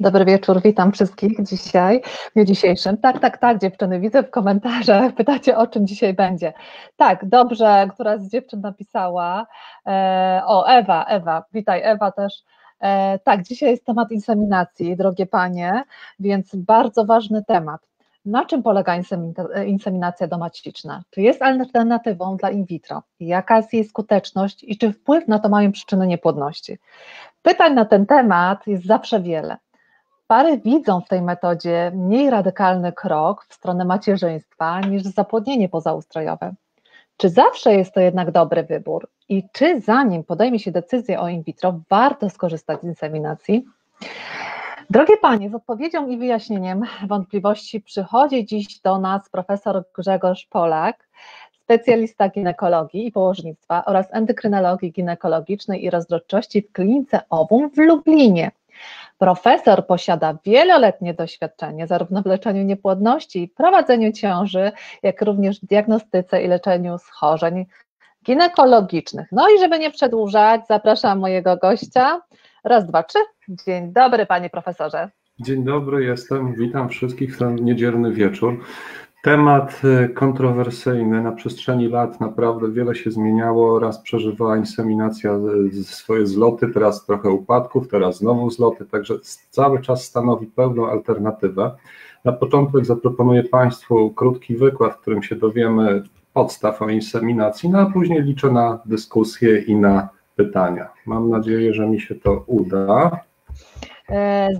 Dobry wieczór, witam wszystkich dzisiaj, w dniu dzisiejszym. Tak, dziewczyny, widzę w komentarzach, pytacie o czym dzisiaj będzie. Tak, dobrze, która z dziewczyn napisała, Ewa, witaj Ewa też. Tak, dzisiaj jest temat inseminacji, drogie panie, więc bardzo ważny temat. Na czym polega inseminacja domaciczna? Czy jest alternatywą dla in vitro? Jaka jest jej skuteczność i czy wpływ na to mają przyczyny niepłodności? Pytań na ten temat jest zawsze wiele. Pary widzą w tej metodzie mniej radykalny krok w stronę macierzyństwa niż zapłodnienie pozaustrojowe. Czy zawsze jest to jednak dobry wybór i czy zanim podejmie się decyzję o in vitro, warto skorzystać z inseminacji? Drogie panie, z odpowiedzią i wyjaśnieniem wątpliwości przychodzi dziś do nas profesor Grzegorz Polak, specjalista ginekologii i położnictwa oraz endokrynologii ginekologicznej i rozrodczości w klinice Ovum w Lublinie. Profesor posiada wieloletnie doświadczenie zarówno w leczeniu niepłodności, prowadzeniu ciąży, jak również w diagnostyce i leczeniu schorzeń ginekologicznych. No i żeby nie przedłużać, zapraszam mojego gościa. Raz, dwa, trzy. Dzień dobry, panie profesorze. Dzień dobry, witam wszystkich w ten niedzielny wieczór. Temat kontrowersyjny, na przestrzeni lat naprawdę wiele się zmieniało, raz przeżywała inseminacja swoje zloty, teraz trochę upadków, teraz znowu zloty, także cały czas stanowi pełną alternatywę. Na początek zaproponuję Państwu krótki wykład, w którym się dowiemy podstaw o inseminacji, no a później liczę na dyskusję i na pytania. Mam nadzieję, że mi się to uda.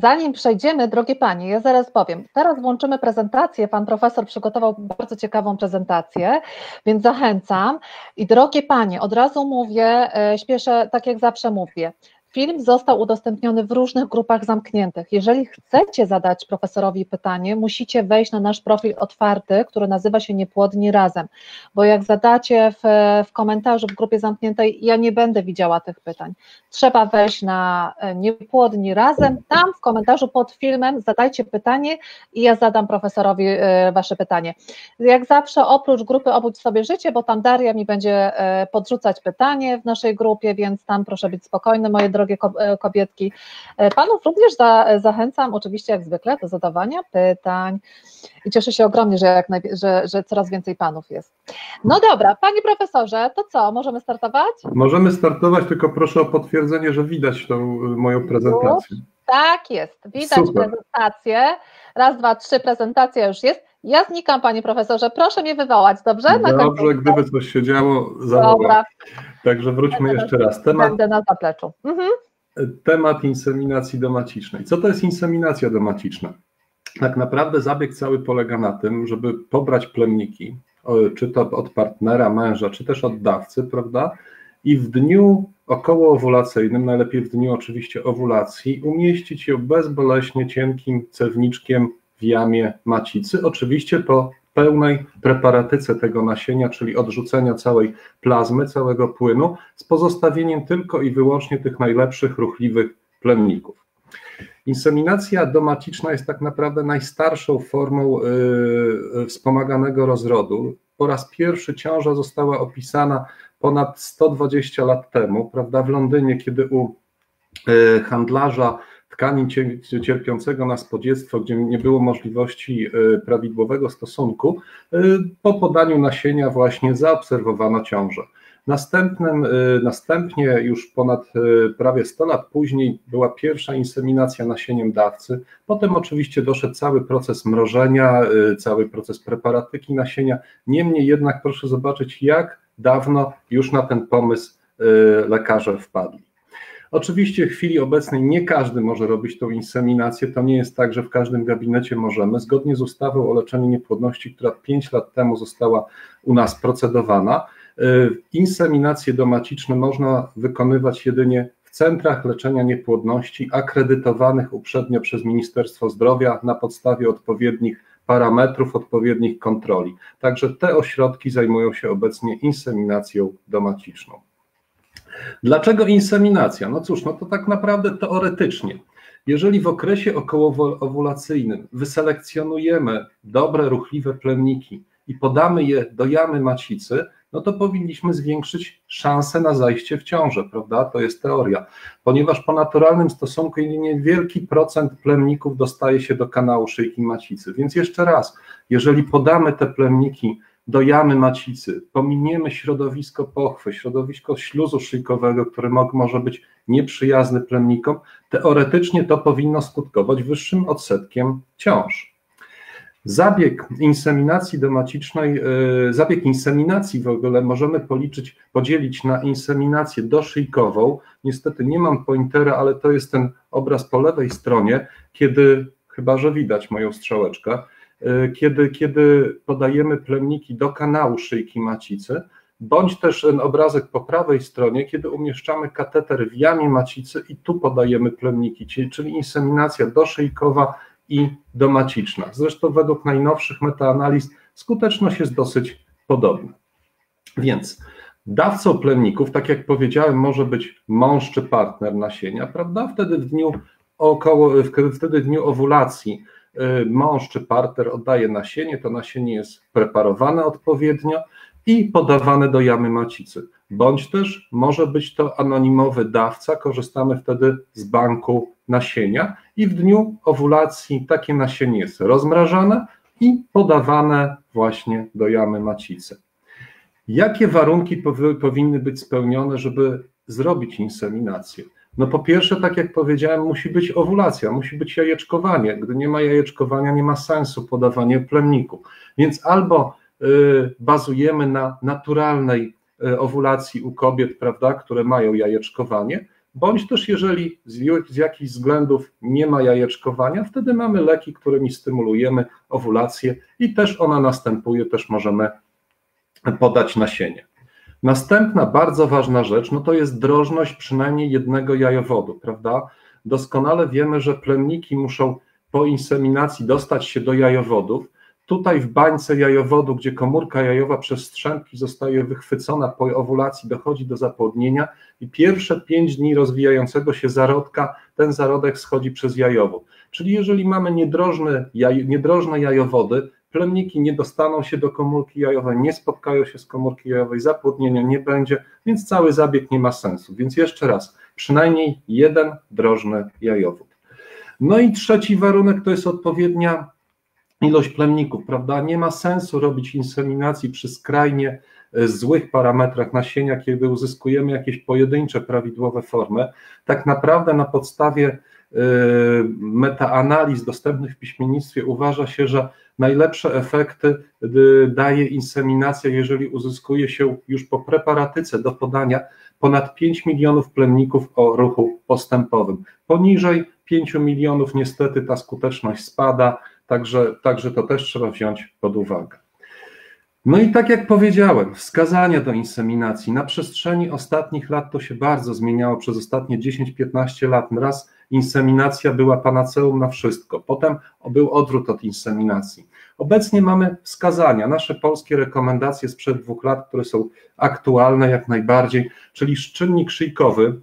Zanim przejdziemy, drogie panie, ja zaraz powiem, teraz włączymy prezentację, pan profesor przygotował bardzo ciekawą prezentację, więc zachęcam i drogie panie, od razu mówię, śpieszę, tak jak zawsze mówię, film został udostępniony w różnych grupach zamkniętych. Jeżeli chcecie zadać profesorowi pytanie, musicie wejść na nasz profil otwarty, który nazywa się Niepłodni Razem, bo jak zadacie w komentarzu w grupie zamkniętej, ja nie będę widziała tych pytań. Trzeba wejść na Niepłodni Razem, tam w komentarzu pod filmem zadajcie pytanie i ja zadam profesorowi wasze pytanie. Jak zawsze oprócz grupy Obudź sobie życie, bo tam Daria mi będzie podrzucać pytanie w naszej grupie, więc tam proszę być spokojny, moje drogie kobietki. Panów również zachęcam oczywiście jak zwykle do zadawania pytań i cieszę się ogromnie, że coraz więcej panów jest. No dobra, panie profesorze, to co, możemy startować? Możemy startować, tylko proszę o potwierdzenie, że widać tą moją prezentację. Tak jest, widać. Super. Prezentację. Raz, dwa, trzy, prezentacja już jest. Ja znikam, panie profesorze, proszę mnie wywołać, dobrze? Dobrze, gdyby coś się działo, zawołam. Także wróćmy jeszcze raz. Będę na zapleczu. Temat inseminacji domacicznej. Co to jest inseminacja domaciczna? Tak naprawdę zabieg cały polega na tym, żeby pobrać plemniki, czy to od partnera, męża, czy też od dawcy, prawda? I w dniu okołoowulacyjnym, najlepiej w dniu oczywiście owulacji, umieścić ją bezboleśnie cienkim cewniczkiem w jamie macicy, oczywiście po pełnej preparatyce tego nasienia, czyli odrzucenia całej plazmy, całego płynu, z pozostawieniem tylko i wyłącznie tych najlepszych, ruchliwych plemników. Inseminacja domaciczna jest tak naprawdę najstarszą formą wspomaganego rozrodu. Po raz pierwszy ciąża została opisana ponad 120 lat temu, prawda, w Londynie, kiedy u handlarza tkanin cierpiącego na spodziectwo, gdzie nie było możliwości prawidłowego stosunku, po podaniu nasienia właśnie zaobserwowano ciążę. Następnie już ponad prawie 100 lat później była pierwsza inseminacja nasieniem dawcy, potem oczywiście doszedł cały proces mrożenia, cały proces preparatyki nasienia, niemniej jednak proszę zobaczyć, jak dawno już na ten pomysł lekarze wpadli. Oczywiście w chwili obecnej nie każdy może robić tą inseminację, to nie jest tak, że w każdym gabinecie możemy. Zgodnie z ustawą o leczeniu niepłodności, która 5 lat temu została u nas procedowana, inseminacje domaciczne można wykonywać jedynie w centrach leczenia niepłodności akredytowanych uprzednio przez Ministerstwo Zdrowia na podstawie odpowiednich parametrów, odpowiednich kontroli. Także te ośrodki zajmują się obecnie inseminacją domaciczną. Dlaczego inseminacja? No cóż, no to tak naprawdę teoretycznie. Jeżeli w okresie okołoowulacyjnym wyselekcjonujemy dobre, ruchliwe plemniki i podamy je do jamy macicy, no to powinniśmy zwiększyć szansę na zajście w ciążę, prawda? To jest teoria. Ponieważ po naturalnym stosunku niewielki procent plemników dostaje się do kanału szyjki macicy. Więc jeszcze raz, jeżeli podamy te plemniki do jamy macicy, pominiemy środowisko pochwy, środowisko śluzu szyjkowego, który może być nieprzyjazny plemnikom, teoretycznie to powinno skutkować wyższym odsetkiem ciąż. Zabieg inseminacji domacicznej, zabieg inseminacji w ogóle możemy podzielić na inseminację doszyjkową. Niestety nie mam pointera, ale to jest ten obraz po lewej stronie, kiedy, chyba że widać moją strzałeczkę, kiedy podajemy plemniki do kanału szyjki macicy, bądź też ten obrazek po prawej stronie, kiedy umieszczamy kateter w jamie macicy i tu podajemy plemniki, czyli inseminacja doszyjkowa i domaciczna. Zresztą według najnowszych metaanaliz skuteczność jest dosyć podobna. Więc dawcą plemników, tak jak powiedziałem, może być mąż czy partner nasienia, prawda? Wtedy w dniu owulacji mąż czy partner oddaje nasienie, to nasienie jest preparowane odpowiednio i podawane do jamy macicy. Bądź też może być to anonimowy dawca, korzystamy wtedy z banku nasienia i w dniu owulacji takie nasienie jest rozmrażane i podawane właśnie do jamy macicy. Jakie warunki powinny być spełnione, żeby zrobić inseminację? No po pierwsze, tak jak powiedziałem, musi być owulacja, musi być jajeczkowanie. Gdy nie ma jajeczkowania, nie ma sensu podawanie plemniku. Więc albo bazujemy na naturalnej owulacji u kobiet, prawda, które mają jajeczkowanie, bądź też jeżeli z jakichś względów nie ma jajeczkowania, wtedy mamy leki, którymi stymulujemy owulację i też ona następuje, też możemy podać nasienie. Następna bardzo ważna rzecz, no to jest drożność przynajmniej jednego jajowodu, prawda? Doskonale wiemy, że plemniki muszą po inseminacji dostać się do jajowodów. Tutaj w bańce jajowodu, gdzie komórka jajowa przez strzępki zostaje wychwycona po owulacji, dochodzi do zapłodnienia i pierwsze 5 dni rozwijającego się zarodka, ten zarodek schodzi przez jajowód. Czyli jeżeli mamy niedrożne jajowody, plemniki nie dostaną się do komórki jajowej, nie spotkają się z komórki jajowej, zapłodnienia nie będzie, więc cały zabieg nie ma sensu. Więc jeszcze raz, przynajmniej jeden drożny jajowód. No i trzeci warunek to jest odpowiednia ilość plemników, prawda? Nie ma sensu robić inseminacji przy skrajnie złych parametrach nasienia, kiedy uzyskujemy jakieś pojedyncze, prawidłowe formy. Tak naprawdę na podstawie metaanaliz dostępnych w piśmiennictwie uważa się, że najlepsze efekty daje inseminacja, jeżeli uzyskuje się już po preparatyce do podania ponad 5 milionów plemników o ruchu postępowym. Poniżej 5 milionów niestety ta skuteczność spada, także to też trzeba wziąć pod uwagę. No i tak jak powiedziałem, wskazania do inseminacji na przestrzeni ostatnich lat to się bardzo zmieniało, przez ostatnie 10-15 lat. Raz inseminacja była panaceum na wszystko, potem był odwrót od inseminacji. Obecnie mamy wskazania, nasze polskie rekomendacje sprzed 2 lat, które są aktualne jak najbardziej, czyli czynnik szyjkowy,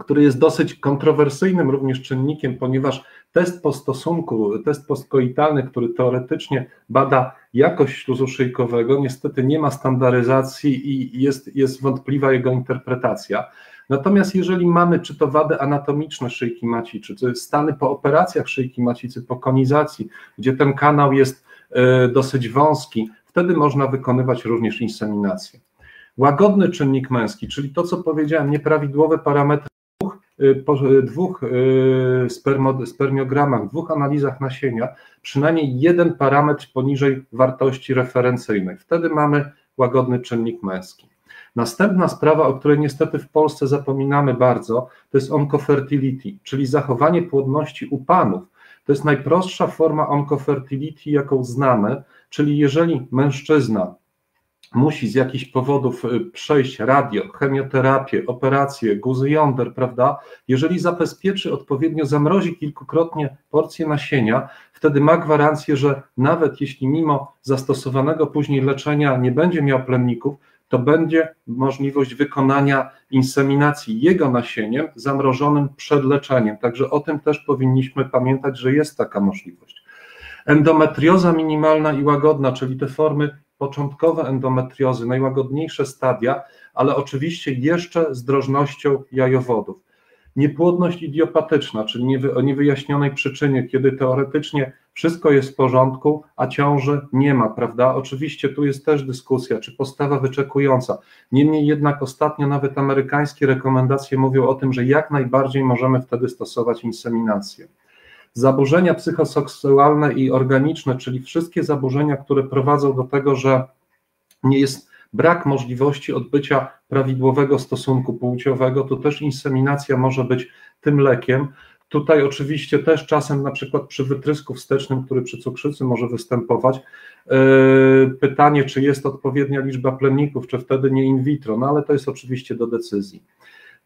który jest dosyć kontrowersyjnym również czynnikiem, ponieważ test po stosunku, test postkoitalny, który teoretycznie bada jakość śluzu szyjkowego, niestety nie ma standaryzacji i jest wątpliwa jego interpretacja. Natomiast jeżeli mamy czy to wady anatomiczne szyjki macicy, czy stany po operacjach szyjki macicy, po konizacji, gdzie ten kanał jest dosyć wąski, wtedy można wykonywać również inseminację. Łagodny czynnik męski, czyli to, co powiedziałem, nieprawidłowe parametry po 2 spermiogramach, 2 analizach nasienia, przynajmniej 1 parametr poniżej wartości referencyjnej. Wtedy mamy łagodny czynnik męski. Następna sprawa, o której niestety w Polsce zapominamy bardzo, to jest oncofertility, czyli zachowanie płodności u panów. To jest najprostsza forma oncofertility, jaką znamy, czyli jeżeli mężczyzna musi z jakichś powodów przejść radio, chemioterapię, operację, guzy jąder, prawda? Jeżeli zabezpieczy odpowiednio, zamrozi kilkukrotnie porcję nasienia, wtedy ma gwarancję, że nawet jeśli mimo zastosowanego później leczenia nie będzie miał plemników, to będzie możliwość wykonania inseminacji jego nasieniem zamrożonym przed leczeniem. Także o tym też powinniśmy pamiętać, że jest taka możliwość. Endometrioza minimalna i łagodna, czyli te formy początkowe endometriozy, najłagodniejsze stadia, ale oczywiście jeszcze z drożnością jajowodów. Niepłodność idiopatyczna, czyli o niewyjaśnionej przyczynie, kiedy teoretycznie wszystko jest w porządku, a ciąży nie ma, prawda? Oczywiście tu jest też dyskusja, czy postawa wyczekująca. Niemniej jednak ostatnio nawet amerykańskie rekomendacje mówią o tym, że jak najbardziej możemy wtedy stosować inseminację. Zaburzenia psychoseksualne i organiczne, czyli wszystkie zaburzenia, które prowadzą do tego, że brak możliwości odbycia prawidłowego stosunku płciowego, to też inseminacja może być tym lekiem. Tutaj oczywiście też czasem na przykład przy wytrysku wstecznym, który przy cukrzycy może występować, pytanie, czy jest odpowiednia liczba plemników, czy wtedy nie in vitro, no ale to jest oczywiście do decyzji.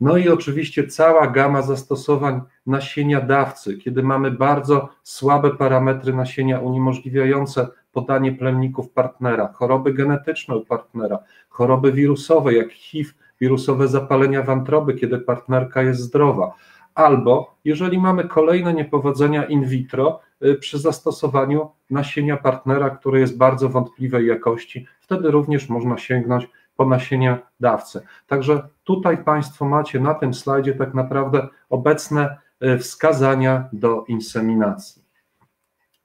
No i oczywiście cała gama zastosowań nasienia dawcy, kiedy mamy bardzo słabe parametry nasienia uniemożliwiające podanie plemników partnera, choroby genetyczne u partnera, choroby wirusowe jak HIV, wirusowe zapalenia wątroby, kiedy partnerka jest zdrowa, albo jeżeli mamy kolejne niepowodzenia in vitro przy zastosowaniu nasienia partnera, które jest bardzo wątpliwej jakości, wtedy również można sięgnąć po nasienia dawcy. Także tutaj Państwo macie na tym slajdzie tak naprawdę obecne wskazania do inseminacji.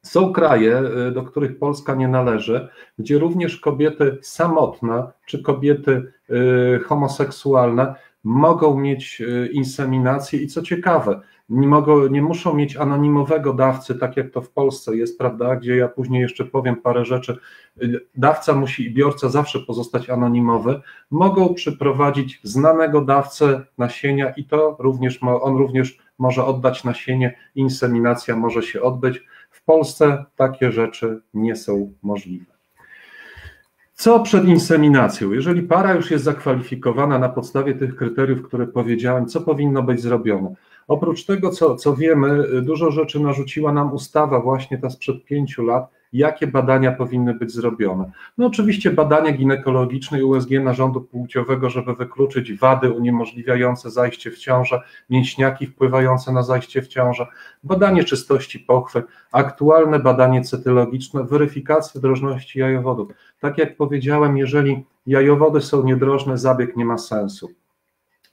Są kraje, do których Polska nie należy, gdzie również kobiety samotne czy kobiety homoseksualne mogą mieć inseminację i co ciekawe, nie muszą mieć anonimowego dawcy, tak jak to w Polsce jest, prawda, gdzie ja później jeszcze powiem parę rzeczy. Dawca musi i biorca zawsze pozostać anonimowy. Mogą przyprowadzić znanego dawcę nasienia i to również on również może oddać nasienie, inseminacja może się odbyć. W Polsce takie rzeczy nie są możliwe. Co przed inseminacją? Jeżeli para już jest zakwalifikowana na podstawie tych kryteriów, które powiedziałem, co powinno być zrobione? Oprócz tego, co wiemy, dużo rzeczy narzuciła nam ustawa właśnie ta sprzed 5 lat, jakie badania powinny być zrobione. No oczywiście badania ginekologiczne i USG narządu płciowego, żeby wykluczyć wady uniemożliwiające zajście w ciążę, mięśniaki wpływające na zajście w ciążę, badanie czystości pochwy, aktualne badanie cytologiczne, weryfikacja drożności jajowodów. Tak jak powiedziałem, jeżeli jajowody są niedrożne, zabieg nie ma sensu.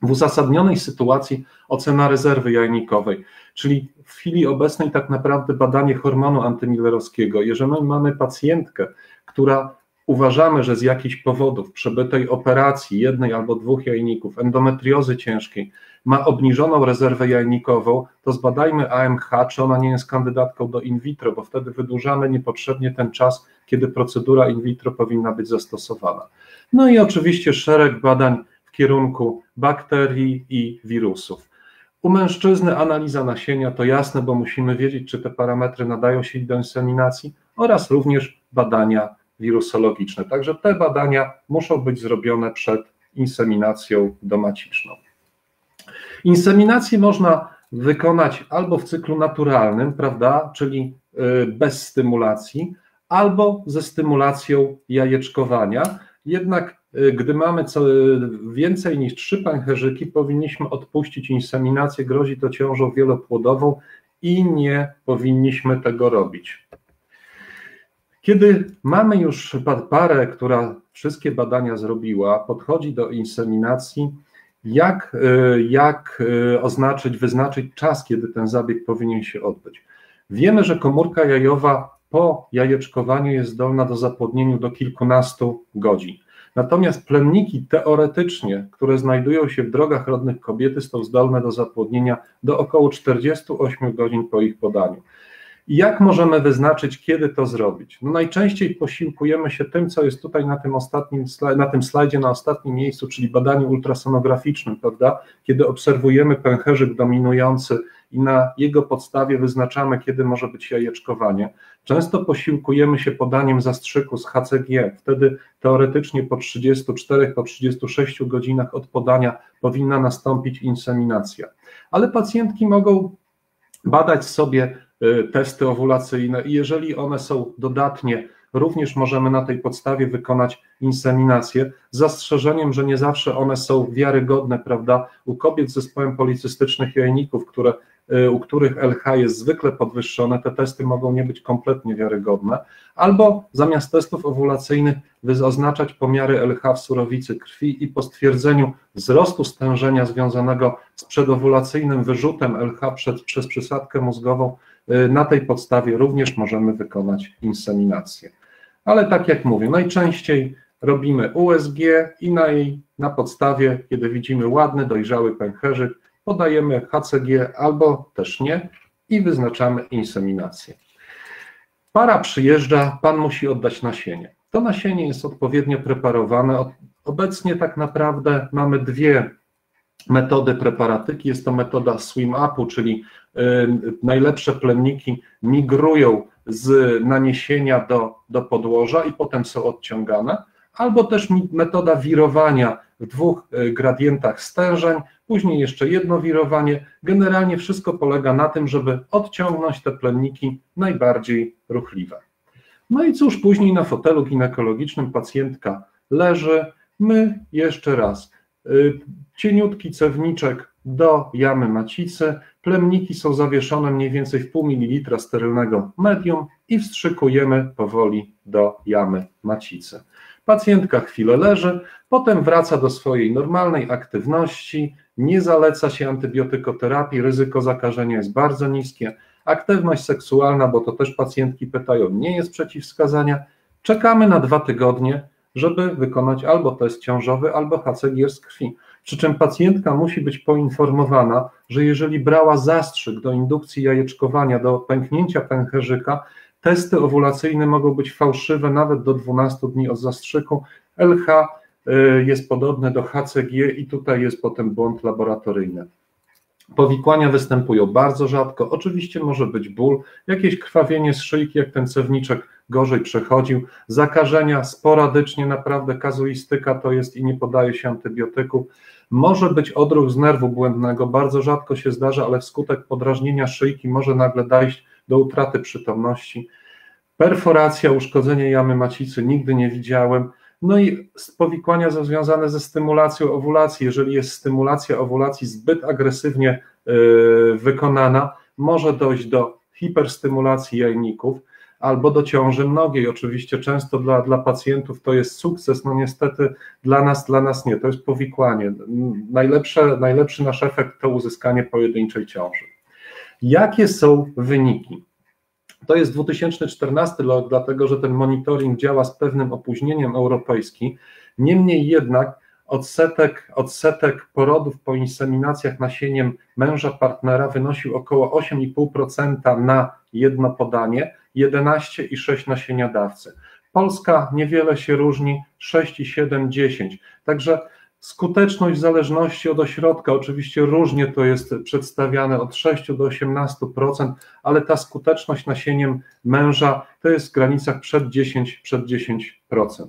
W uzasadnionej sytuacji ocena rezerwy jajnikowej, czyli w chwili obecnej tak naprawdę badanie hormonu antymillerowskiego. Jeżeli mamy pacjentkę, która uważamy, że z jakichś powodów przebytej operacji jednej albo dwóch jajników, endometriozy ciężkiej, ma obniżoną rezerwę jajnikową, to zbadajmy AMH, czy ona nie jest kandydatką do in vitro, bo wtedy wydłużamy niepotrzebnie ten czas, kiedy procedura in vitro powinna być zastosowana. No i oczywiście szereg badań w kierunku bakterii i wirusów. U mężczyzny analiza nasienia to jasne, bo musimy wiedzieć, czy te parametry nadają się do inseminacji oraz również badania wirusologiczne. Także te badania muszą być zrobione przed inseminacją domaciczną. Inseminację można wykonać albo w cyklu naturalnym, prawda, czyli bez stymulacji, albo ze stymulacją jajeczkowania. Jednak gdy mamy więcej niż 3 pęcherzyki, powinniśmy odpuścić inseminację, grozi to ciążą wielopłodową i nie powinniśmy tego robić. Kiedy mamy już parę, która wszystkie badania zrobiła, podchodzi do inseminacji, jak wyznaczyć czas, kiedy ten zabieg powinien się odbyć? Wiemy, że komórka jajowa po jajeczkowaniu jest zdolna do zapłodnienia do kilkunastu godzin. Natomiast plemniki teoretycznie, które znajdują się w drogach rodnych kobiety, są zdolne do zapłodnienia do około 48 godzin po ich podaniu. I jak możemy wyznaczyć, kiedy to zrobić? No najczęściej posiłkujemy się tym, co jest tutaj na tym slajdzie, na ostatnim miejscu, czyli badaniu ultrasonograficznym, prawda? Kiedy obserwujemy pęcherzyk dominujący i na jego podstawie wyznaczamy, kiedy może być jajeczkowanie. Często posiłkujemy się podaniem zastrzyku z HCG, wtedy teoretycznie po 34, po 36 godzinach od podania powinna nastąpić inseminacja. Ale pacjentki mogą badać sobie testy owulacyjne i jeżeli one są dodatnie, również możemy na tej podstawie wykonać inseminację, z zastrzeżeniem, że nie zawsze one są wiarygodne, prawda? U kobiet z zespołem policystycznych jajników, które u których LH jest zwykle podwyższone, te testy mogą nie być kompletnie wiarygodne, albo zamiast testów owulacyjnych oznaczać pomiary LH w surowicy krwi i po stwierdzeniu wzrostu stężenia związanego z przedowulacyjnym wyrzutem LH przez przysadkę mózgową na tej podstawie również możemy wykonać inseminację. Ale tak jak mówię, najczęściej robimy USG i na podstawie, kiedy widzimy ładny, dojrzały pęcherzyk, podajemy HCG albo też nie i wyznaczamy inseminację. Para przyjeżdża, pan musi oddać nasienie. To nasienie jest odpowiednio preparowane. Obecnie tak naprawdę mamy dwie metody preparatyki. Jest to metoda swim-upu, czyli najlepsze plenniki migrują z naniesienia do podłoża i potem są odciągane, albo też metoda wirowania w dwóch gradientach stężeń, później jeszcze jedno wirowanie. Generalnie wszystko polega na tym, żeby odciągnąć te plenniki najbardziej ruchliwe. No i cóż, później na fotelu ginekologicznym pacjentka leży, my jeszcze raz, cieniutki cewniczek do jamy macicy, plemniki są zawieszone mniej więcej w pół mililitra sterylnego medium i wstrzykujemy powoli do jamy macicy. Pacjentka chwilę leży, potem wraca do swojej normalnej aktywności, nie zaleca się antybiotykoterapii, ryzyko zakażenia jest bardzo niskie, aktywność seksualna, bo to też pacjentki pytają, nie jest przeciwwskazania, czekamy na 2 tygodnie, żeby wykonać albo test ciążowy, albo HCG z krwi. Przy czym pacjentka musi być poinformowana, że jeżeli brała zastrzyk do indukcji jajeczkowania, do pęknięcia pęcherzyka, testy owulacyjne mogą być fałszywe nawet do 12 dni od zastrzyku. LH jest podobne do HCG i tutaj jest potem błąd laboratoryjny. Powikłania występują bardzo rzadko, oczywiście może być ból, jakieś krwawienie z szyjki, jak ten cewniczek gorzej przechodził, zakażenia sporadycznie, naprawdę kazuistyka to jest i nie podaje się antybiotyków. Może być odruch z nerwu błędnego, bardzo rzadko się zdarza, ale wskutek podrażnienia szyjki może nagle dojść do utraty przytomności. Perforacja, uszkodzenie jamy macicy nigdy nie widziałem. No i powikłania związane ze stymulacją owulacji. Jeżeli jest stymulacja owulacji zbyt agresywnie wykonana, może dojść do hiperstymulacji jajników albo do ciąży mnogiej. Oczywiście często dla pacjentów to jest sukces, no niestety dla nas nie, to jest powikłanie. Najlepszy nasz efekt to uzyskanie pojedynczej ciąży. Jakie są wyniki? To jest 2014 rok, dlatego że ten monitoring działa z pewnym opóźnieniem europejskim. Niemniej jednak odsetek porodów po inseminacjach nasieniem męża partnera wynosił około 8,5% na jedno podanie, 11,6 nasienia dawcy. Polska niewiele się różni, 6,7-10. Także skuteczność w zależności od ośrodka, oczywiście różnie to jest przedstawiane od 6 do 18%, ale ta skuteczność nasieniem męża to jest w granicach przed 10%.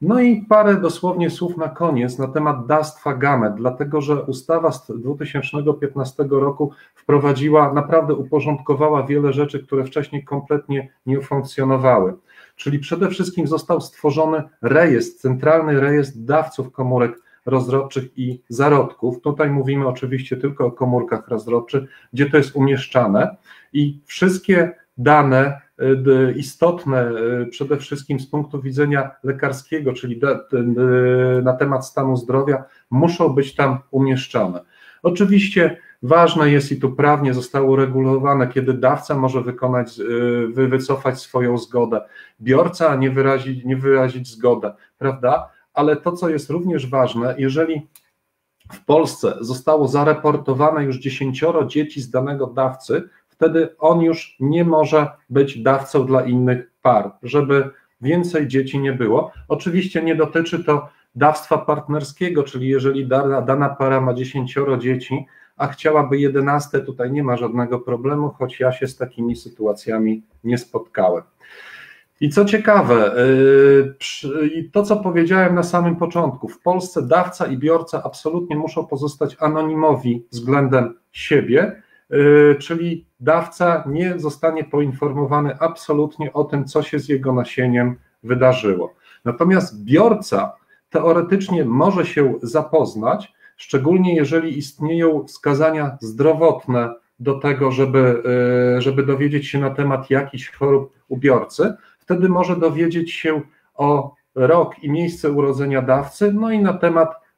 No i parę dosłownie słów na koniec na temat dawstwa gamet, dlatego że ustawa z 2015 roku wprowadziła, naprawdę uporządkowała wiele rzeczy, które wcześniej kompletnie nie funkcjonowały. Czyli przede wszystkim został stworzony rejestr, centralny rejestr dawców komórek rozrodczych i zarodków. Tutaj mówimy oczywiście tylko o komórkach rozrodczych, gdzie to jest umieszczane i wszystkie dane istotne przede wszystkim z punktu widzenia lekarskiego, czyli na temat stanu zdrowia, muszą być tam umieszczane. Oczywiście ważne jest i tu prawnie zostało uregulowane, kiedy dawca może wycofać swoją zgodę, biorca nie wyrazić zgodę, prawda? Ale to, co jest również ważne, jeżeli w Polsce zostało zareportowane już 10 dzieci z danego dawcy, wtedy on już nie może być dawcą dla innych par, żeby więcej dzieci nie było. Oczywiście nie dotyczy to dawstwa partnerskiego, czyli jeżeli dana para ma 10 dzieci, a chciałaby 11, tutaj nie ma żadnego problemu, choć ja się z takimi sytuacjami nie spotkałem. I co ciekawe, to co powiedziałem na samym początku, w Polsce dawca i biorca absolutnie muszą pozostać anonimowi względem siebie, czyli dawca nie zostanie poinformowany absolutnie o tym, co się z jego nasieniem wydarzyło. Natomiast biorca teoretycznie może się zapoznać, szczególnie jeżeli istnieją wskazania zdrowotne do tego, żeby dowiedzieć się na temat jakichś chorób ubiorcy, wtedy może dowiedzieć się o rok i miejsce urodzenia dawcy, no i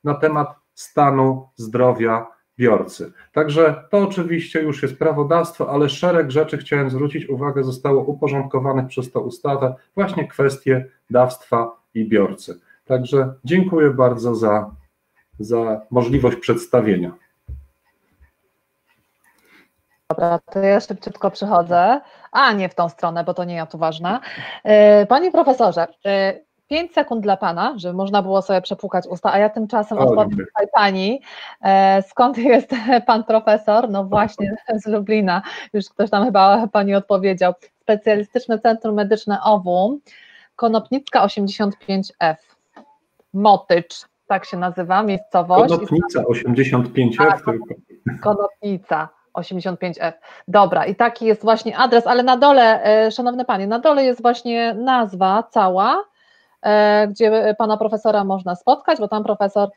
na temat stanu zdrowia biorcy. Także to oczywiście już jest prawodawstwo, ale szereg rzeczy, chciałem zwrócić uwagę, zostało uporządkowanych przez tę ustawę, właśnie kwestie dawstwa i biorcy. Także dziękuję bardzo za możliwość przedstawienia. Dobra, to ja szybciutko przychodzę, a nie w tą stronę, bo to nie ja tu ważna. Panie profesorze, 5 sekund dla pana, żeby można było sobie przepłukać usta, a ja tymczasem odpowiem tutaj pani, skąd jest pan profesor? No właśnie z Lublina, już ktoś tam chyba pani odpowiedział. Specjalistyczne Centrum Medyczne Ovum, Konopnicka 85F, Motycz, tak się nazywa miejscowość. Konopnica 85F tylko. Konopnica 85F. Dobra, i taki jest właśnie adres, ale na dole, szanowny panie, na dole jest właśnie nazwa cała, gdzie pana profesora można spotkać, bo tam profesor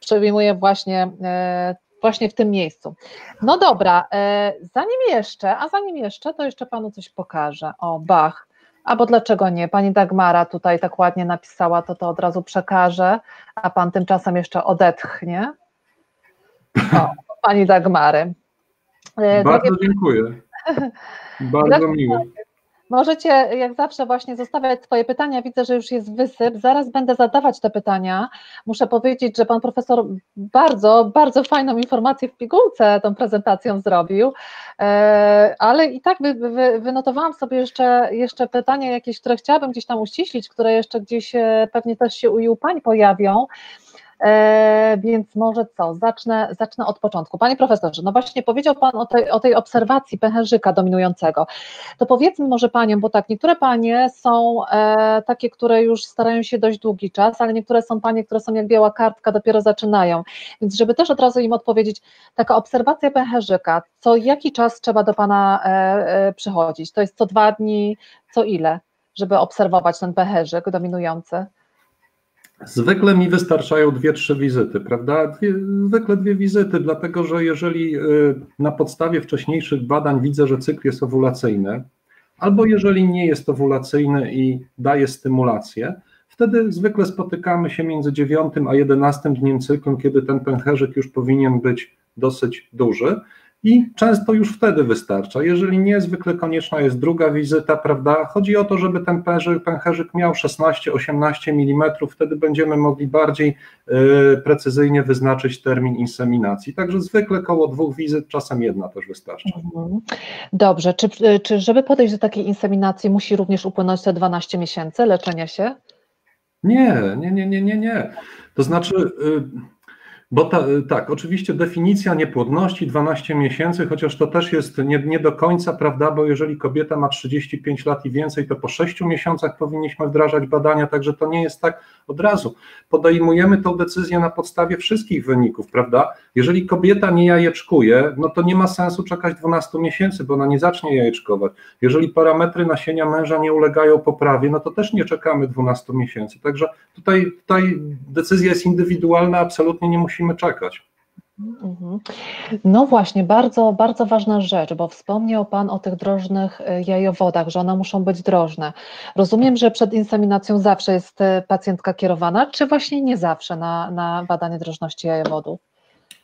przyjmuje właśnie w tym miejscu. No dobra, zanim jeszcze, to jeszcze panu coś pokażę. O, bach. A bo dlaczego nie? Pani Dagmara tutaj tak ładnie napisała, to od razu przekażę, a pan tymczasem jeszcze odetchnie. O, pani Dagmary. Bardzo dziękuję. Bardzo miło. Możecie jak zawsze właśnie zostawiać swoje pytania, widzę, że już jest wysyp, zaraz będę zadawać te pytania. Muszę powiedzieć, że pan profesor bardzo, bardzo fajną informację w pigułce tą prezentacją zrobił, ale i tak wynotowałam sobie jeszcze pytania jakieś, które chciałabym gdzieś tam uściślić, które jeszcze gdzieś pewnie też się u pań pojawią. Więc może co, zacznę od początku. Panie profesorze, no właśnie powiedział pan o tej obserwacji pęcherzyka dominującego. To powiedzmy może paniom, bo tak, niektóre panie są takie, które już starają się dość długi czas, ale niektóre są panie, które są jak biała kartka, dopiero zaczynają. Więc żeby też od razu im odpowiedzieć, taka obserwacja pęcherzyka, co jaki czas trzeba do pana przychodzić? To jest co 2 dni, co ile, żeby obserwować ten pęcherzyk dominujący? Zwykle mi wystarczają 2-3 wizyty, prawda? Zwykle 2 wizyty, dlatego że jeżeli na podstawie wcześniejszych badań widzę, że cykl jest owulacyjny, albo jeżeli nie jest owulacyjny i daje stymulację, wtedy zwykle spotykamy się między 9 a 11 dniem cyklu, kiedy ten pęcherzyk już powinien być dosyć duży i często już wtedy wystarcza. Jeżeli nie, zwykle konieczna jest 2 wizyta, prawda? Chodzi o to, żeby ten pęcherzyk miał 16-18 mm, wtedy będziemy mogli bardziej precyzyjnie wyznaczyć termin inseminacji. Także zwykle koło 2 wizyt, czasem 1 też wystarczy. Dobrze, czy żeby podejść do takiej inseminacji, musi również upłynąć te 12 miesięcy leczenia się? Nie. To znaczy... Bo tak, oczywiście definicja niepłodności 12 miesięcy, chociaż to też jest nie do końca, prawda, bo jeżeli kobieta ma 35 lat i więcej, to po 6 miesiącach powinniśmy wdrażać badania, także to nie jest tak od razu. Podejmujemy tę decyzję na podstawie wszystkich wyników, prawda? Jeżeli kobieta nie jajeczkuje, no to nie ma sensu czekać 12 miesięcy, bo ona nie zacznie jajeczkować. Jeżeli parametry nasienia męża nie ulegają poprawie, no to też nie czekamy 12 miesięcy. Także tutaj decyzja jest indywidualna, absolutnie nie musimy czekać. No właśnie, bardzo, bardzo ważna rzecz, bo wspomniał pan o tych drożnych jajowodach, że one muszą być drożne. Rozumiem, że przed inseminacją zawsze jest pacjentka kierowana, czy właśnie nie zawsze na badanie drożności jajowodu?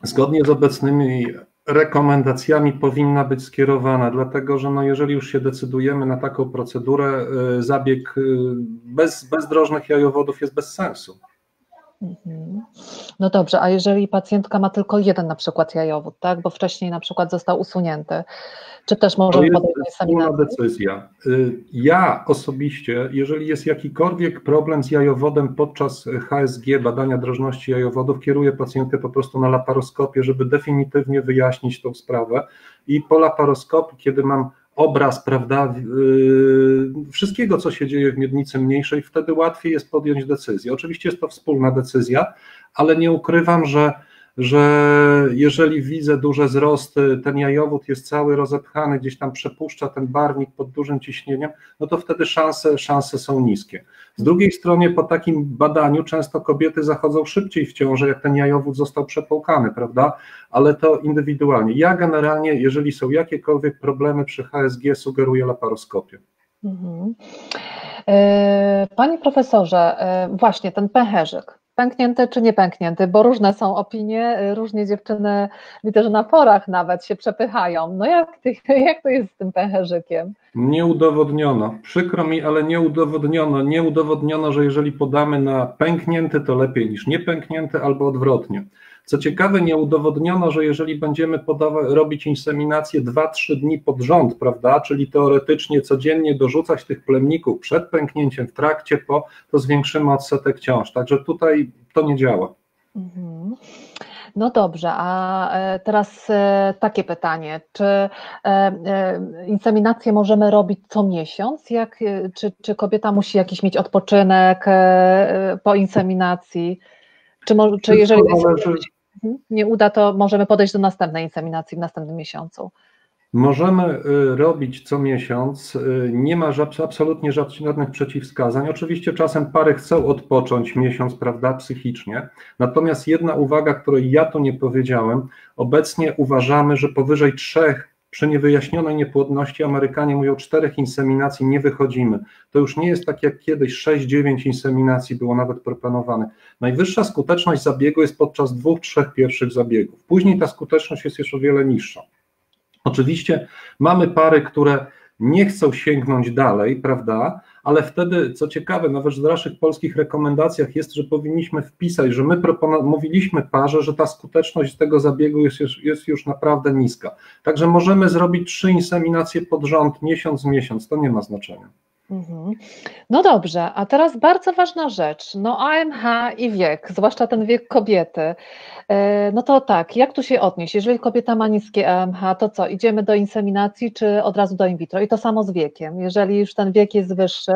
Zgodnie z obecnymi rekomendacjami powinna być skierowana, dlatego że no jeżeli już się decydujemy na taką procedurę, zabieg bez drożnych jajowodów jest bez sensu. No dobrze, a jeżeli pacjentka ma tylko 1 na przykład jajowód, tak, bo wcześniej na przykład został usunięty, czy też może podejść do inseminacji? To jest decyzja. Ja osobiście, jeżeli jest jakikolwiek problem z jajowodem podczas HSG, badania drożności jajowodów, kieruję pacjentkę po prostu na laparoskopię, żeby definitywnie wyjaśnić tą sprawę i po laparoskopii, kiedy mam obraz, prawda, wszystkiego, co się dzieje w miednicy mniejszej, wtedy łatwiej jest podjąć decyzję. Oczywiście jest to wspólna decyzja, ale nie ukrywam, że że jeżeli widzę duże wzrosty, ten jajowód jest cały rozepchany, gdzieś tam przepuszcza ten barwnik pod dużym ciśnieniem, no to wtedy szanse są niskie. Z drugiej strony po takim badaniu często kobiety zachodzą szybciej w ciąży, jak ten jajowód został przepołkany, prawda? Ale to indywidualnie. Ja generalnie, jeżeli są jakiekolwiek problemy przy HSG, sugeruję laparoskopię. Mhm. Panie profesorze, właśnie ten pęcherzyk, pęknięty czy nie pęknięty, bo różne są opinie, różnie dziewczyny, widzę, że na forach nawet się przepychają. No jak to jest z tym pęcherzykiem? Nie udowodniono, przykro mi, ale nie udowodniono, że jeżeli podamy na pęknięty, to lepiej niż niepęknięty albo odwrotnie. Co ciekawe, nie udowodniono, że jeżeli będziemy robić inseminację 2-3 dni pod rząd, prawda, czyli teoretycznie codziennie dorzucać tych plemników przed pęknięciem, w trakcie, po, to zwiększymy odsetek ciąż. Także tutaj to nie działa. Mhm. No dobrze, a teraz takie pytanie, czy inseminację możemy robić co miesiąc, czy kobieta musi jakiś mieć odpoczynek po inseminacji? Czy jeżeli nie uda, to możemy podejść do następnej inseminacji w następnym miesiącu? Możemy robić co miesiąc, nie ma absolutnie żadnych przeciwwskazań. Oczywiście czasem pary chcą odpocząć miesiąc, prawda, psychicznie. Natomiast jedna uwaga, której ja tu nie powiedziałem, obecnie uważamy, że powyżej 3 przy niewyjaśnionej niepłodności, Amerykanie mówią, 4 inseminacji nie wychodzimy. To już nie jest tak jak kiedyś, 6-9 inseminacji było nawet proponowane. Najwyższa skuteczność zabiegu jest podczas 2-3 pierwszych zabiegów. Później ta skuteczność jest już o wiele niższa. Oczywiście mamy pary, które nie chcą sięgnąć dalej, prawda? Ale wtedy, co ciekawe, nawet w naszych polskich rekomendacjach jest, że powinniśmy wpisać, że my mówiliśmy parze, że ta skuteczność tego zabiegu jest już naprawdę niska. Także możemy zrobić 3 inseminacje pod rząd, miesiąc w miesiąc, to nie ma znaczenia. Mhm. No dobrze, a teraz bardzo ważna rzecz, no AMH i wiek, zwłaszcza ten wiek kobiety, no to tak, jak tu się odnieść, jeżeli kobieta ma niskie AMH, to co, idziemy do inseminacji czy od razu do in vitro? I to samo z wiekiem, jeżeli już ten wiek jest wyższy,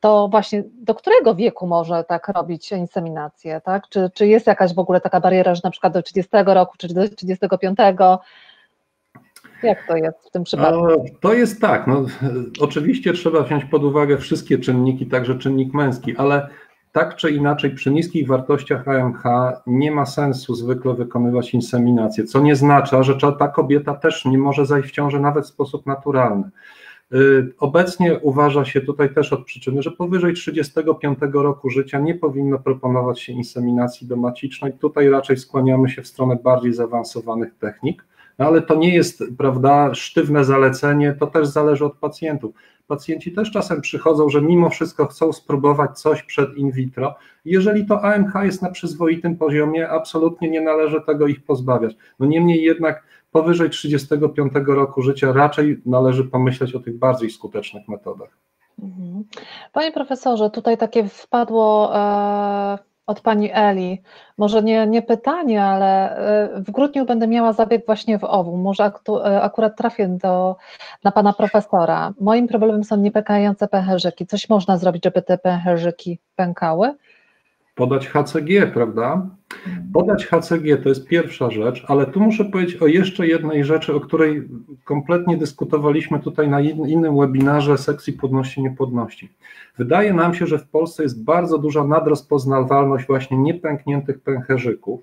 to właśnie do którego wieku może tak robić inseminację, tak? Czy jest jakaś w ogóle taka bariera, że na przykład do 30 roku czy do 35? Jak to jest w tym przypadku? To jest tak, no, oczywiście trzeba wziąć pod uwagę wszystkie czynniki, także czynnik męski, ale tak czy inaczej przy niskich wartościach AMH nie ma sensu zwykle wykonywać inseminacji, co nie oznacza, że ta kobieta też nie może zajść w ciążę nawet w sposób naturalny. Obecnie uważa się tutaj też od przyczyny, że powyżej 35 roku życia nie powinno proponować się inseminacji domacicznej, tutaj raczej skłaniamy się w stronę bardziej zaawansowanych technik. No ale to nie jest, prawda, sztywne zalecenie, to też zależy od pacjentów. Pacjenci też czasem przychodzą, że mimo wszystko chcą spróbować coś przed in vitro. Jeżeli to AMH jest na przyzwoitym poziomie, absolutnie nie należy tego ich pozbawiać. No niemniej jednak powyżej 35 roku życia raczej należy pomyśleć o tych bardziej skutecznych metodach. Panie profesorze, tutaj takie wpadło od pani Eli, może nie pytanie, ale w grudniu będę miała zabieg właśnie w Ovum, może akurat trafię na pana profesora. Moim problemem są niepękające pęcherzyki. Coś można zrobić, żeby te pęcherzyki pękały? Podać HCG, prawda? Podać HCG to jest pierwsza rzecz, ale tu muszę powiedzieć o jeszcze jednej rzeczy, o której kompletnie dyskutowaliśmy tutaj na innym webinarze sekcji płodności i niepłodności. Wydaje nam się, że w Polsce jest bardzo duża nadrozpoznawalność właśnie niepękniętych pęcherzyków.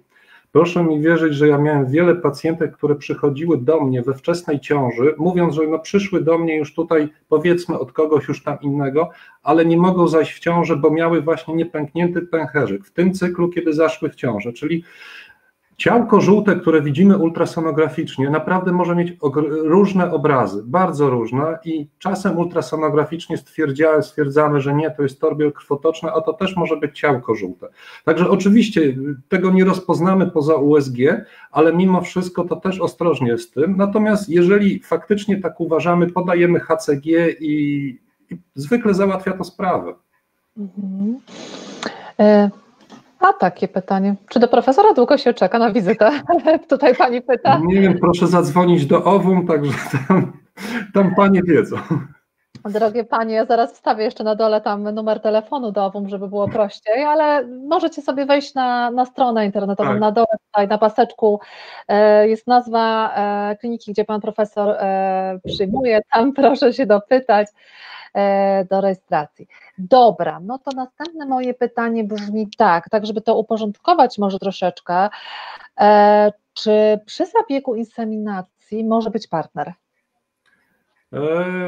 Proszę mi wierzyć, że ja miałem wiele pacjentek, które przychodziły do mnie we wczesnej ciąży, mówiąc, że no przyszły do mnie już tutaj, powiedzmy, od kogoś już tam innego, ale nie mogą zajść w ciąży, bo miały właśnie niepęknięty pęcherzyk w tym cyklu, kiedy zaszły w ciąży, czyli ciałko żółte, które widzimy ultrasonograficznie, naprawdę może mieć różne obrazy, bardzo różne i czasem ultrasonograficznie stwierdzamy, że nie, to jest torbiel krwotoczny, a to też może być ciałko żółte. Także oczywiście tego nie rozpoznamy poza USG, ale mimo wszystko to też ostrożnie z tym. Natomiast jeżeli faktycznie tak uważamy, podajemy HCG i zwykle załatwia to sprawę. Mhm. A takie pytanie. Czy do profesora długo się czeka na wizytę? Tutaj pani pyta. Nie wiem, proszę zadzwonić do Ovum, także tam panie wiedzą. Drogie panie, ja zaraz wstawię jeszcze na dole tam numer telefonu do Ovum, żeby było prościej, ale możecie sobie wejść na stronę internetową, tak. Na dole tutaj na paseczku jest nazwa kliniki, gdzie pan profesor przyjmuje, tam proszę się dopytać do rejestracji. Dobra, no to następne moje pytanie brzmi tak żeby to uporządkować może troszeczkę, czy przy zabiegu inseminacji może być partner?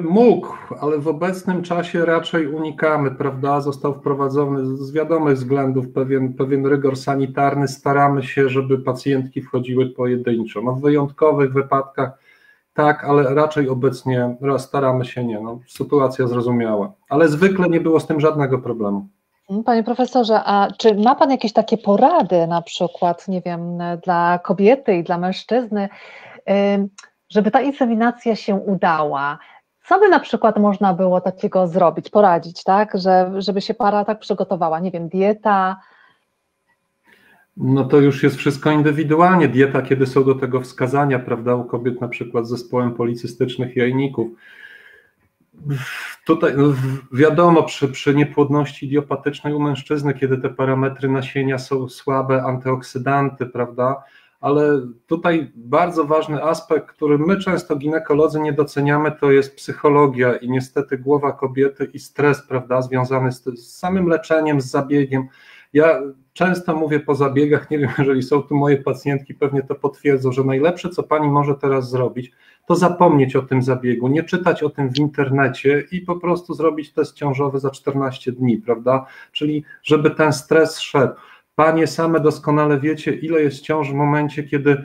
Mógł, ale w obecnym czasie raczej unikamy, prawda? Został wprowadzony z wiadomych względów pewien rygor sanitarny. Staramy się, żeby pacjentki wchodziły pojedynczo. No, w wyjątkowych wypadkach tak, ale raczej obecnie staramy się nie. No, sytuacja zrozumiała. Ale zwykle nie było z tym żadnego problemu. Panie profesorze, a czy ma pan jakieś takie porady, na przykład, nie wiem, dla kobiety i dla mężczyzny, żeby ta inseminacja się udała? Co by na przykład można było takiego zrobić, poradzić, tak, żeby się para tak przygotowała? Nie wiem, dieta? No to już jest wszystko indywidualnie. Dieta, kiedy są do tego wskazania, prawda, u kobiet na przykład z zespołem policystycznych jajników. Tutaj wiadomo, przy niepłodności idiopatycznej u mężczyzny, kiedy te parametry nasienia są słabe, antyoksydanty, prawda, ale tutaj bardzo ważny aspekt, który my często ginekolodzy nie doceniamy, to jest psychologia i niestety głowa kobiety i stres, prawda, związany z samym leczeniem, z zabiegiem. Ja często mówię po zabiegach, nie wiem, jeżeli są tu moje pacjentki, pewnie to potwierdzą, że najlepsze, co pani może teraz zrobić, to zapomnieć o tym zabiegu, nie czytać o tym w internecie i po prostu zrobić test ciążowy za 14 dni, prawda, czyli żeby ten stres szedł. Panie same doskonale wiecie, ile jest ciąż w momencie, kiedy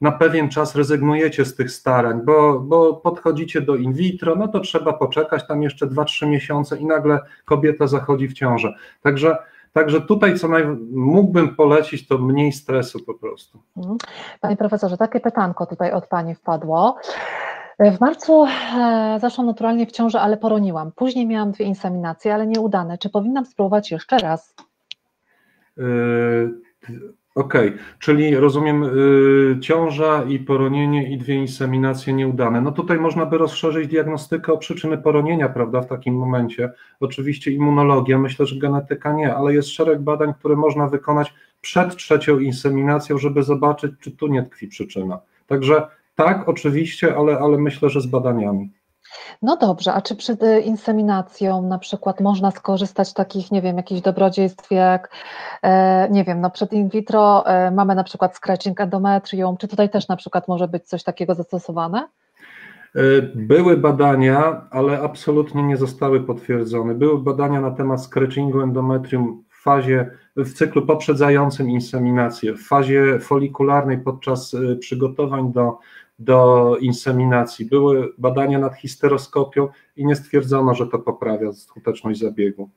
na pewien czas rezygnujecie z tych starań, bo podchodzicie do in vitro, no to trzeba poczekać tam jeszcze 2-3 miesiące i nagle kobieta zachodzi w ciążę. Także tutaj, co mógłbym polecić, to mniej stresu po prostu. Panie profesorze, takie pytanko tutaj od pani wpadło. W marcu zaszłam naturalnie w ciążę, ale poroniłam. Później miałam 2 inseminacje, ale nieudane. Czy powinnam spróbować jeszcze raz? Okej, czyli rozumiem ciąża i poronienie i 2 inseminacje nieudane. No tutaj można by rozszerzyć diagnostykę o przyczyny poronienia, prawda, w takim momencie. Oczywiście immunologia, myślę, że genetyka nie, ale jest szereg badań, które można wykonać przed 3. inseminacją, żeby zobaczyć, czy tu nie tkwi przyczyna. Także tak, oczywiście, ale myślę, że z badaniami. No dobrze, a czy przed inseminacją na przykład można skorzystać z takich, nie wiem, jakichś dobrodziejstw jak, nie wiem, no przed in vitro mamy na przykład scratching endometrium, czy tutaj też na przykład może być coś takiego zastosowane? Były badania, ale absolutnie nie zostały potwierdzone. Były badania na temat scratchingu endometrium w cyklu poprzedzającym inseminację, w fazie folikularnej podczas przygotowań do inseminacji. Były badania nad histeroskopią i nie stwierdzono, że to poprawia skuteczność zabiegu.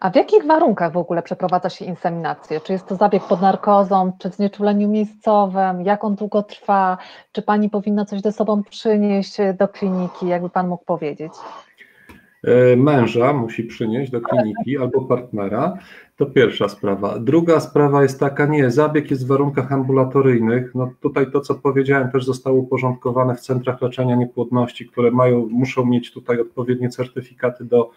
A w jakich warunkach w ogóle przeprowadza się inseminację? Czy jest to zabieg pod narkozą, czy w znieczuleniu miejscowym? Jak on długo trwa? Czy pani powinna coś ze sobą przynieść do kliniki? Jakby pan mógł powiedzieć? Męża musi przynieść do kliniki albo partnera, to pierwsza sprawa. Druga sprawa jest taka, zabieg jest w warunkach ambulatoryjnych, no tutaj to, co powiedziałem, też zostało uporządkowane w centrach leczenia niepłodności, które muszą mieć tutaj odpowiednie certyfikaty do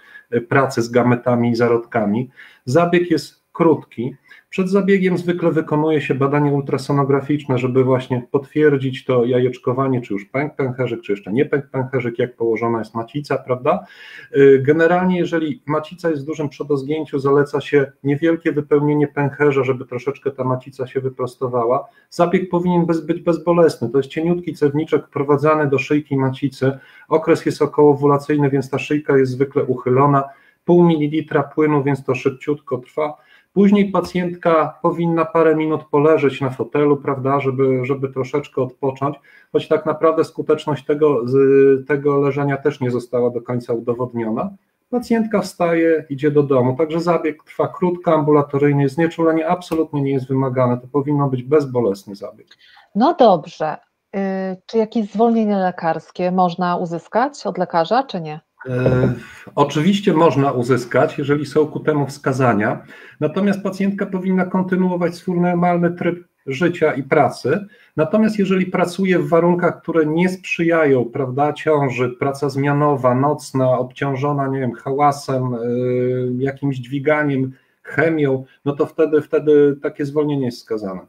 pracy z gametami i zarodkami. Zabieg jest krótki. Przed zabiegiem zwykle wykonuje się badanie ultrasonograficzne, żeby właśnie potwierdzić to jajeczkowanie, czy już pękł pęcherzyk, czy jeszcze nie pękł pęcherzyk, jak położona jest macica, prawda? Generalnie, jeżeli macica jest w dużym przodozgięciu, zaleca się niewielkie wypełnienie pęcherza, żeby troszeczkę ta macica się wyprostowała. Zabieg powinien być bezbolesny, to jest cieniutki cewniczek wprowadzany do szyjki macicy. Okres jest okołowulacyjny, więc ta szyjka jest zwykle uchylona, pół mililitra płynu, więc to szybciutko trwa. Później pacjentka powinna parę minut poleżeć na fotelu, prawda, żeby troszeczkę odpocząć, choć tak naprawdę skuteczność tego leżenia też nie została do końca udowodniona. Pacjentka wstaje, idzie do domu, także zabieg trwa krótko, ambulatoryjnie, znieczulenie absolutnie nie jest wymagane, to powinno być bezbolesny zabieg. No dobrze, czy jakieś zwolnienie lekarskie można uzyskać od lekarza, czy nie? Oczywiście można uzyskać, jeżeli są ku temu wskazania, natomiast pacjentka powinna kontynuować swój normalny tryb życia i pracy. Natomiast jeżeli pracuje w warunkach, które nie sprzyjają, prawda, ciąży, praca zmianowa, nocna, obciążona, nie wiem, hałasem, jakimś dźwiganiem, chemią, no to wtedy takie zwolnienie jest skazane.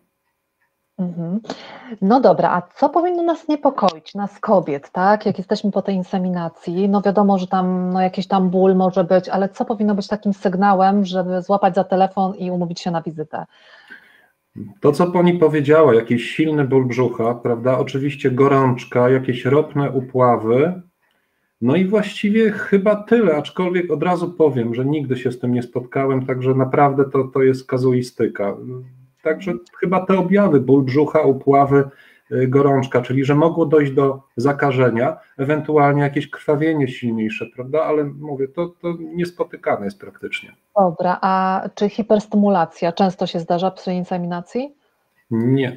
No dobra, a co powinno nas niepokoić, nas kobiet, tak? Jak jesteśmy po tej inseminacji, no wiadomo, że tam no jakiś tam ból może być, ale co powinno być takim sygnałem, żeby złapać za telefon i umówić się na wizytę? To, co pani powiedziała, jakiś silny ból brzucha, prawda? Oczywiście gorączka, jakieś ropne upławy. No i właściwie chyba tyle, aczkolwiek od razu powiem, że nigdy się z tym nie spotkałem, także naprawdę to jest kazuistyka. Także chyba te objawy, ból brzucha, upławy, gorączka, czyli że mogło dojść do zakażenia, ewentualnie jakieś krwawienie silniejsze, prawda? Ale mówię, to niespotykane jest praktycznie. Dobra, a czy hiperstymulacja często się zdarza przy inseminacji? Nie.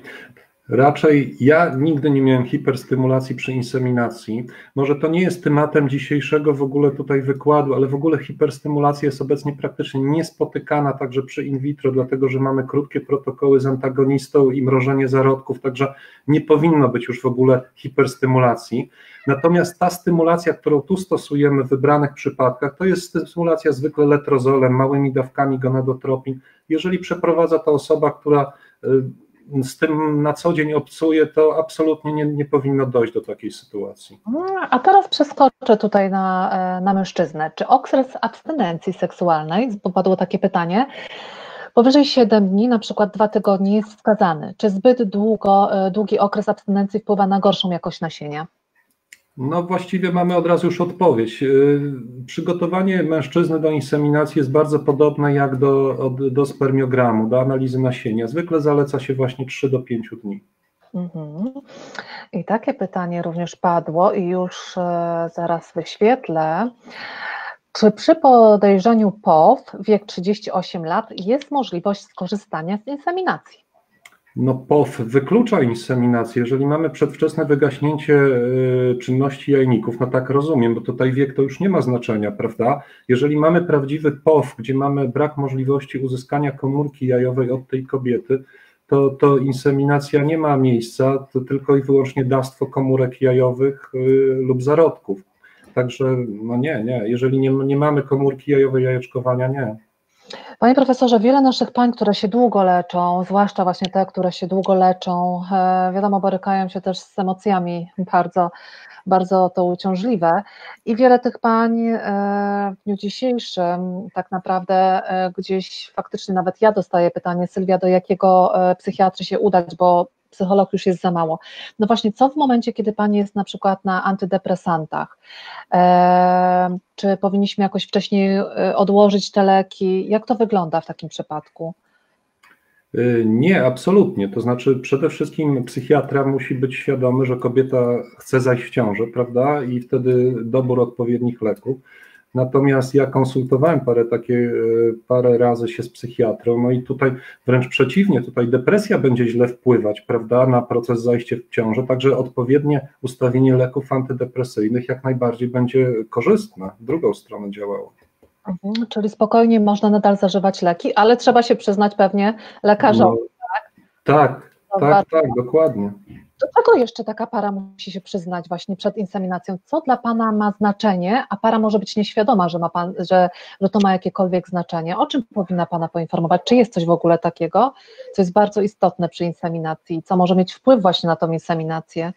Raczej ja nigdy nie miałem hiperstymulacji przy inseminacji. Może to nie jest tematem dzisiejszego w ogóle tutaj wykładu, ale w ogóle hiperstymulacja jest obecnie praktycznie niespotykana także przy in vitro, dlatego że mamy krótkie protokoły z antagonistą i mrożenie zarodków, także nie powinno być już w ogóle hiperstymulacji. Natomiast ta stymulacja, którą tu stosujemy w wybranych przypadkach, to jest stymulacja zwykle letrozolem, małymi dawkami gonadotropin. Jeżeli przeprowadza ta osoba, która z tym na co dzień obcuję, to absolutnie nie powinno dojść do takiej sytuacji. A teraz przeskoczę tutaj na mężczyznę. Czy okres abstynencji seksualnej, bo padło takie pytanie, powyżej 7 dni, na przykład 2 tygodnie jest wskazany? Czy zbyt długi okres abstynencji wpływa na gorszą jakość nasienia? No właściwie mamy od razu już odpowiedź. Przygotowanie mężczyzny do inseminacji jest bardzo podobne jak do spermiogramu, do analizy nasienia. Zwykle zaleca się właśnie 3 do 5 dni. I takie pytanie również padło i już zaraz wyświetlę. Czy przy podejrzeniu POW, wiek 38 lat, jest możliwość skorzystania z inseminacji? No POW wyklucza inseminację, jeżeli mamy przedwczesne wygaśnięcie czynności jajników, no tak rozumiem, bo tutaj wiek to już nie ma znaczenia, prawda? Jeżeli mamy prawdziwy POW, gdzie mamy brak możliwości uzyskania komórki jajowej od tej kobiety, to inseminacja nie ma miejsca, to tylko i wyłącznie dawstwo komórek jajowych lub zarodków. Także no nie, jeżeli nie mamy komórki jajowej, jajeczkowania, nie. Panie profesorze, wiele naszych pań, które się długo leczą, zwłaszcza właśnie te, które się długo leczą, wiadomo, borykają się też z emocjami bardzo, bardzo to uciążliwe i wiele tych pań w dniu dzisiejszym tak naprawdę gdzieś faktycznie nawet ja dostaję pytanie, Sylwia, do jakiego psychiatry się udać, bo psycholog już jest za mało. No właśnie, co w momencie, kiedy pani jest na przykład na antydepresantach? Czy powinniśmy jakoś wcześniej odłożyć te leki? Jak to wygląda w takim przypadku? Nie, absolutnie. To znaczy przede wszystkim psychiatra musi być świadomy, że kobieta chce zajść w ciążę, prawda? I wtedy dobór odpowiednich leków. Natomiast ja konsultowałem parę razy się z psychiatrą, no i tutaj wręcz przeciwnie, tutaj depresja będzie źle wpływać, prawda, na proces zajścia w ciążę, także odpowiednie ustawienie leków antydepresyjnych jak najbardziej będzie korzystne, w drugą stronę działało. Czyli spokojnie można nadal zażywać leki, ale trzeba się przyznać pewnie lekarzowi, tak, dokładnie. Do czego jeszcze taka para musi się przyznać właśnie przed inseminacją? Co dla pana ma znaczenie, a para może być nieświadoma, że to ma jakiekolwiek znaczenie? O czym powinna pana poinformować? Czy jest coś w ogóle takiego, co jest bardzo istotne przy inseminacji, co może mieć wpływ właśnie na tą inseminację?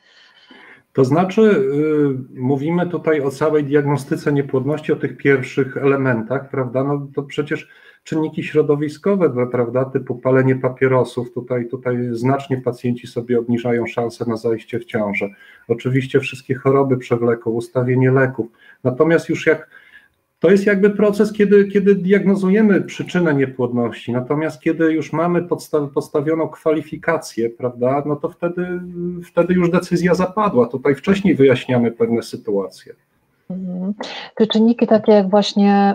To znaczy mówimy tutaj o całej diagnostyce niepłodności, o tych pierwszych elementach, prawda? No to przecież czynniki środowiskowe, prawda, typu palenie papierosów, tutaj znacznie pacjenci sobie obniżają szanse na zajście w ciążę. Oczywiście wszystkie choroby przewlekłe, ustawienie leków. Natomiast już to jest jakby proces, kiedy diagnozujemy przyczynę niepłodności, natomiast kiedy już mamy postawioną kwalifikację, prawda, no to wtedy już decyzja zapadła. Tutaj wcześniej wyjaśniamy pewne sytuacje. Czy czynniki takie jak właśnie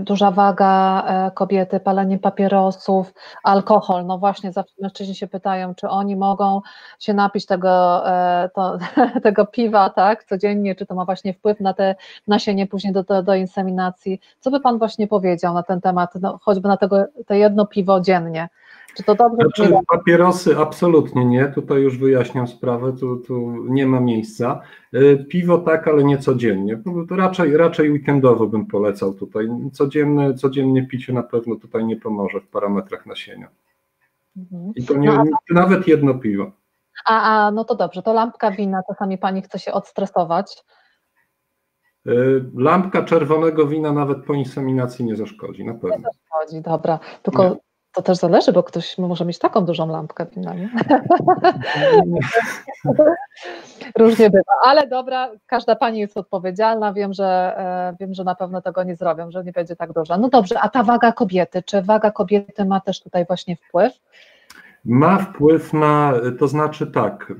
duża waga kobiety, palenie papierosów, alkohol, no właśnie zawsze mężczyźni się pytają, czy oni mogą się napić tego piwa, tak, codziennie, czy to ma właśnie wpływ na te nasienie później do inseminacji. Co by pan właśnie powiedział na ten temat, no, choćby na te jedno piwo dziennie? Czy to dobrze? Znaczy, papierosy absolutnie nie, tutaj już wyjaśniam sprawę, tu nie ma miejsca. Piwo tak, ale nie codziennie, raczej weekendowo bym polecał tutaj. Codziennie picie na pewno tutaj nie pomoże w parametrach nasienia. Mhm. I to nie, nawet jedno piwo. No to dobrze, to lampka wina, czasami pani chce się odstresować. Lampka czerwonego wina nawet po inseminacji nie zaszkodzi, na pewno. Nie zaszkodzi, dobra, tylko nie. To też zależy, bo ktoś może mieć taką dużą lampkę wina, nie? Różnie bywa, ale dobra, każda pani jest odpowiedzialna, wiem, że na pewno tego nie zrobią, że nie będzie tak duża. No dobrze, a ta waga kobiety, czy waga kobiety ma też tutaj właśnie wpływ? Ma wpływ na, to znaczy tak,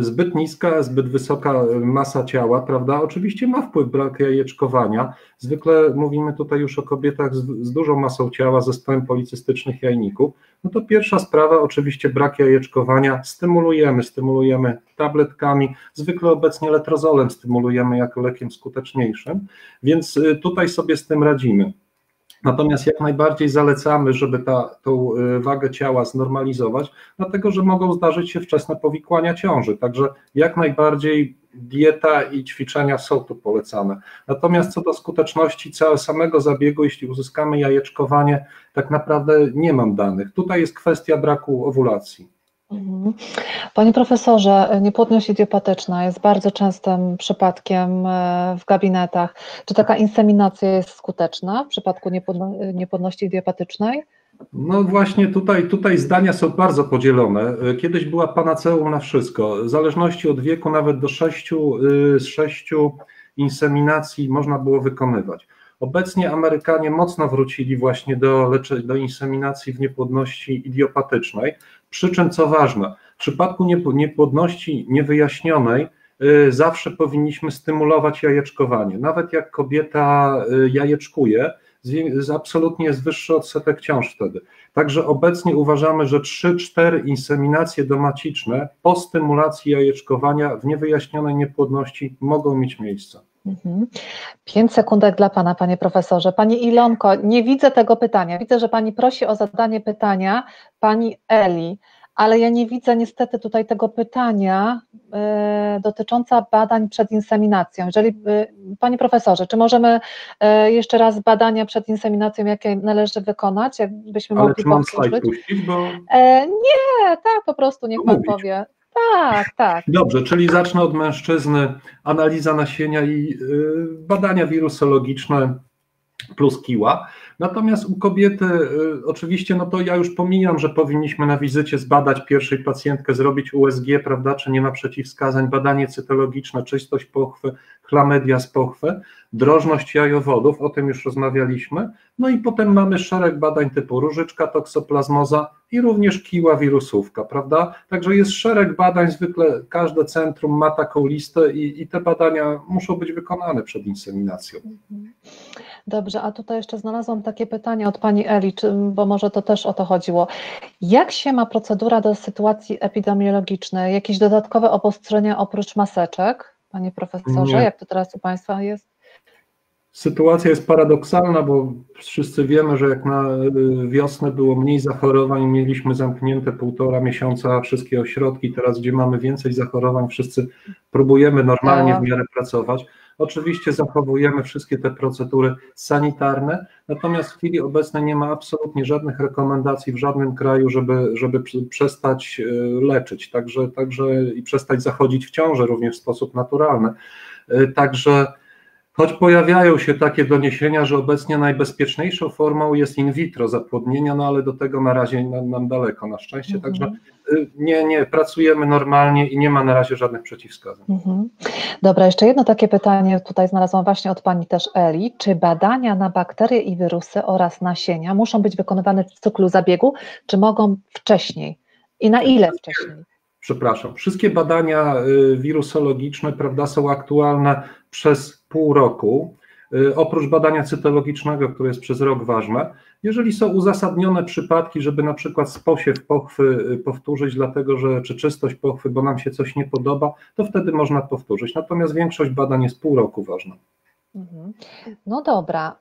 zbyt niska, zbyt wysoka masa ciała, prawda, oczywiście ma wpływ brak jajeczkowania, zwykle mówimy tutaj już o kobietach z dużą masą ciała, zespołem policystycznych jajników, no to pierwsza sprawa oczywiście brak jajeczkowania, stymulujemy tabletkami, zwykle obecnie letrozolem stymulujemy jako lekiem skuteczniejszym, więc tutaj sobie z tym radzimy. Natomiast jak najbardziej zalecamy, żeby tą wagę ciała znormalizować, dlatego że mogą zdarzyć się wczesne powikłania ciąży, także jak najbardziej dieta i ćwiczenia są tu polecane. Natomiast co do skuteczności samego zabiegu, jeśli uzyskamy jajeczkowanie, tak naprawdę nie mam danych. Tutaj jest kwestia braku owulacji. Panie profesorze, niepłodność idiopatyczna jest bardzo częstym przypadkiem w gabinetach. Czy taka inseminacja jest skuteczna w przypadku niepłodności idiopatycznej? No właśnie tutaj zdania są bardzo podzielone. Kiedyś była panaceum na wszystko. W zależności od wieku nawet do sześciu inseminacji można było wykonywać. Obecnie Amerykanie mocno wrócili właśnie do inseminacji w niepłodności idiopatycznej, przy czym co ważne, w przypadku niepłodności niewyjaśnionej zawsze powinniśmy stymulować jajeczkowanie. Nawet jak kobieta jajeczkuje, absolutnie jest wyższy odsetek ciąż wtedy. Także obecnie uważamy, że 3-4 inseminacje domaciczne po stymulacji jajeczkowania w niewyjaśnionej niepłodności mogą mieć miejsce. 5 sekundek dla pana, panie profesorze. Pani Ilonko, nie widzę tego pytania. Widzę, że pani prosi o zadanie pytania pani Eli, ale ja nie widzę niestety tutaj tego pytania dotycząca badań przed inseminacją. Panie profesorze, czy możemy jeszcze raz badania przed inseminacją, jakie należy wykonać, jakbyśmy mogli powtórzyć? Ale czy mam slajd puścić, bo... nie, tak po prostu niech pan powie. Tak. Dobrze, czyli zacznę od mężczyzny, analiza nasienia i badania wirusologiczne plus kiła. Natomiast u kobiety oczywiście, no to ja już pomijam, że powinniśmy na wizycie zbadać pierwszej pacjentkę, zrobić USG, prawda, czy nie ma przeciwwskazań, badanie cytologiczne, czystość pochwy, chlamydia z pochwy, drożność jajowodów, o tym już rozmawialiśmy, no i potem mamy szereg badań typu różyczka, toksoplazmoza i również kiła, wirusówka, prawda, także jest szereg badań, zwykle każde centrum ma taką listę i te badania muszą być wykonane przed inseminacją. Dobrze, a tutaj jeszcze znalazłam takie pytanie od pani Eli, bo może to też o to chodziło. Jak się ma procedura do sytuacji epidemiologicznej? Jakieś dodatkowe obostrzenia oprócz maseczek? Panie profesorze, nie. Jak to teraz u państwa jest? Sytuacja jest paradoksalna, bo wszyscy wiemy, że jak na wiosnę było mniej zachorowań, mieliśmy zamknięte 1,5 miesiąca wszystkie ośrodki, teraz gdzie mamy więcej zachorowań, wszyscy próbujemy normalnie w miarę pracować. Oczywiście zachowujemy wszystkie te procedury sanitarne, natomiast w chwili obecnej nie ma absolutnie żadnych rekomendacji w żadnym kraju, żeby przestać leczyć, także i przestać zachodzić w ciążę również w sposób naturalny. Także choć pojawiają się takie doniesienia, że obecnie najbezpieczniejszą formą jest in vitro zapłodnienia, no ale do tego na razie nam daleko, na szczęście. Także nie, pracujemy normalnie i nie ma na razie żadnych przeciwwskazań. Dobra, jeszcze jedno takie pytanie tutaj znalazłam właśnie od pani też Eli. Czy badania na bakterie i wirusy oraz nasienia muszą być wykonywane w cyklu zabiegu, czy mogą wcześniej i na ile wcześniej? Przepraszam, wszystkie badania wirusologiczne, prawda, są aktualne przez pół roku, oprócz badania cytologicznego, które jest przez rok ważne. Jeżeli są uzasadnione przypadki, żeby na przykład sposiew pochwy powtórzyć, czy czystość pochwy, bo nam się coś nie podoba, to wtedy można powtórzyć. Natomiast większość badań jest pół roku ważna. No dobra,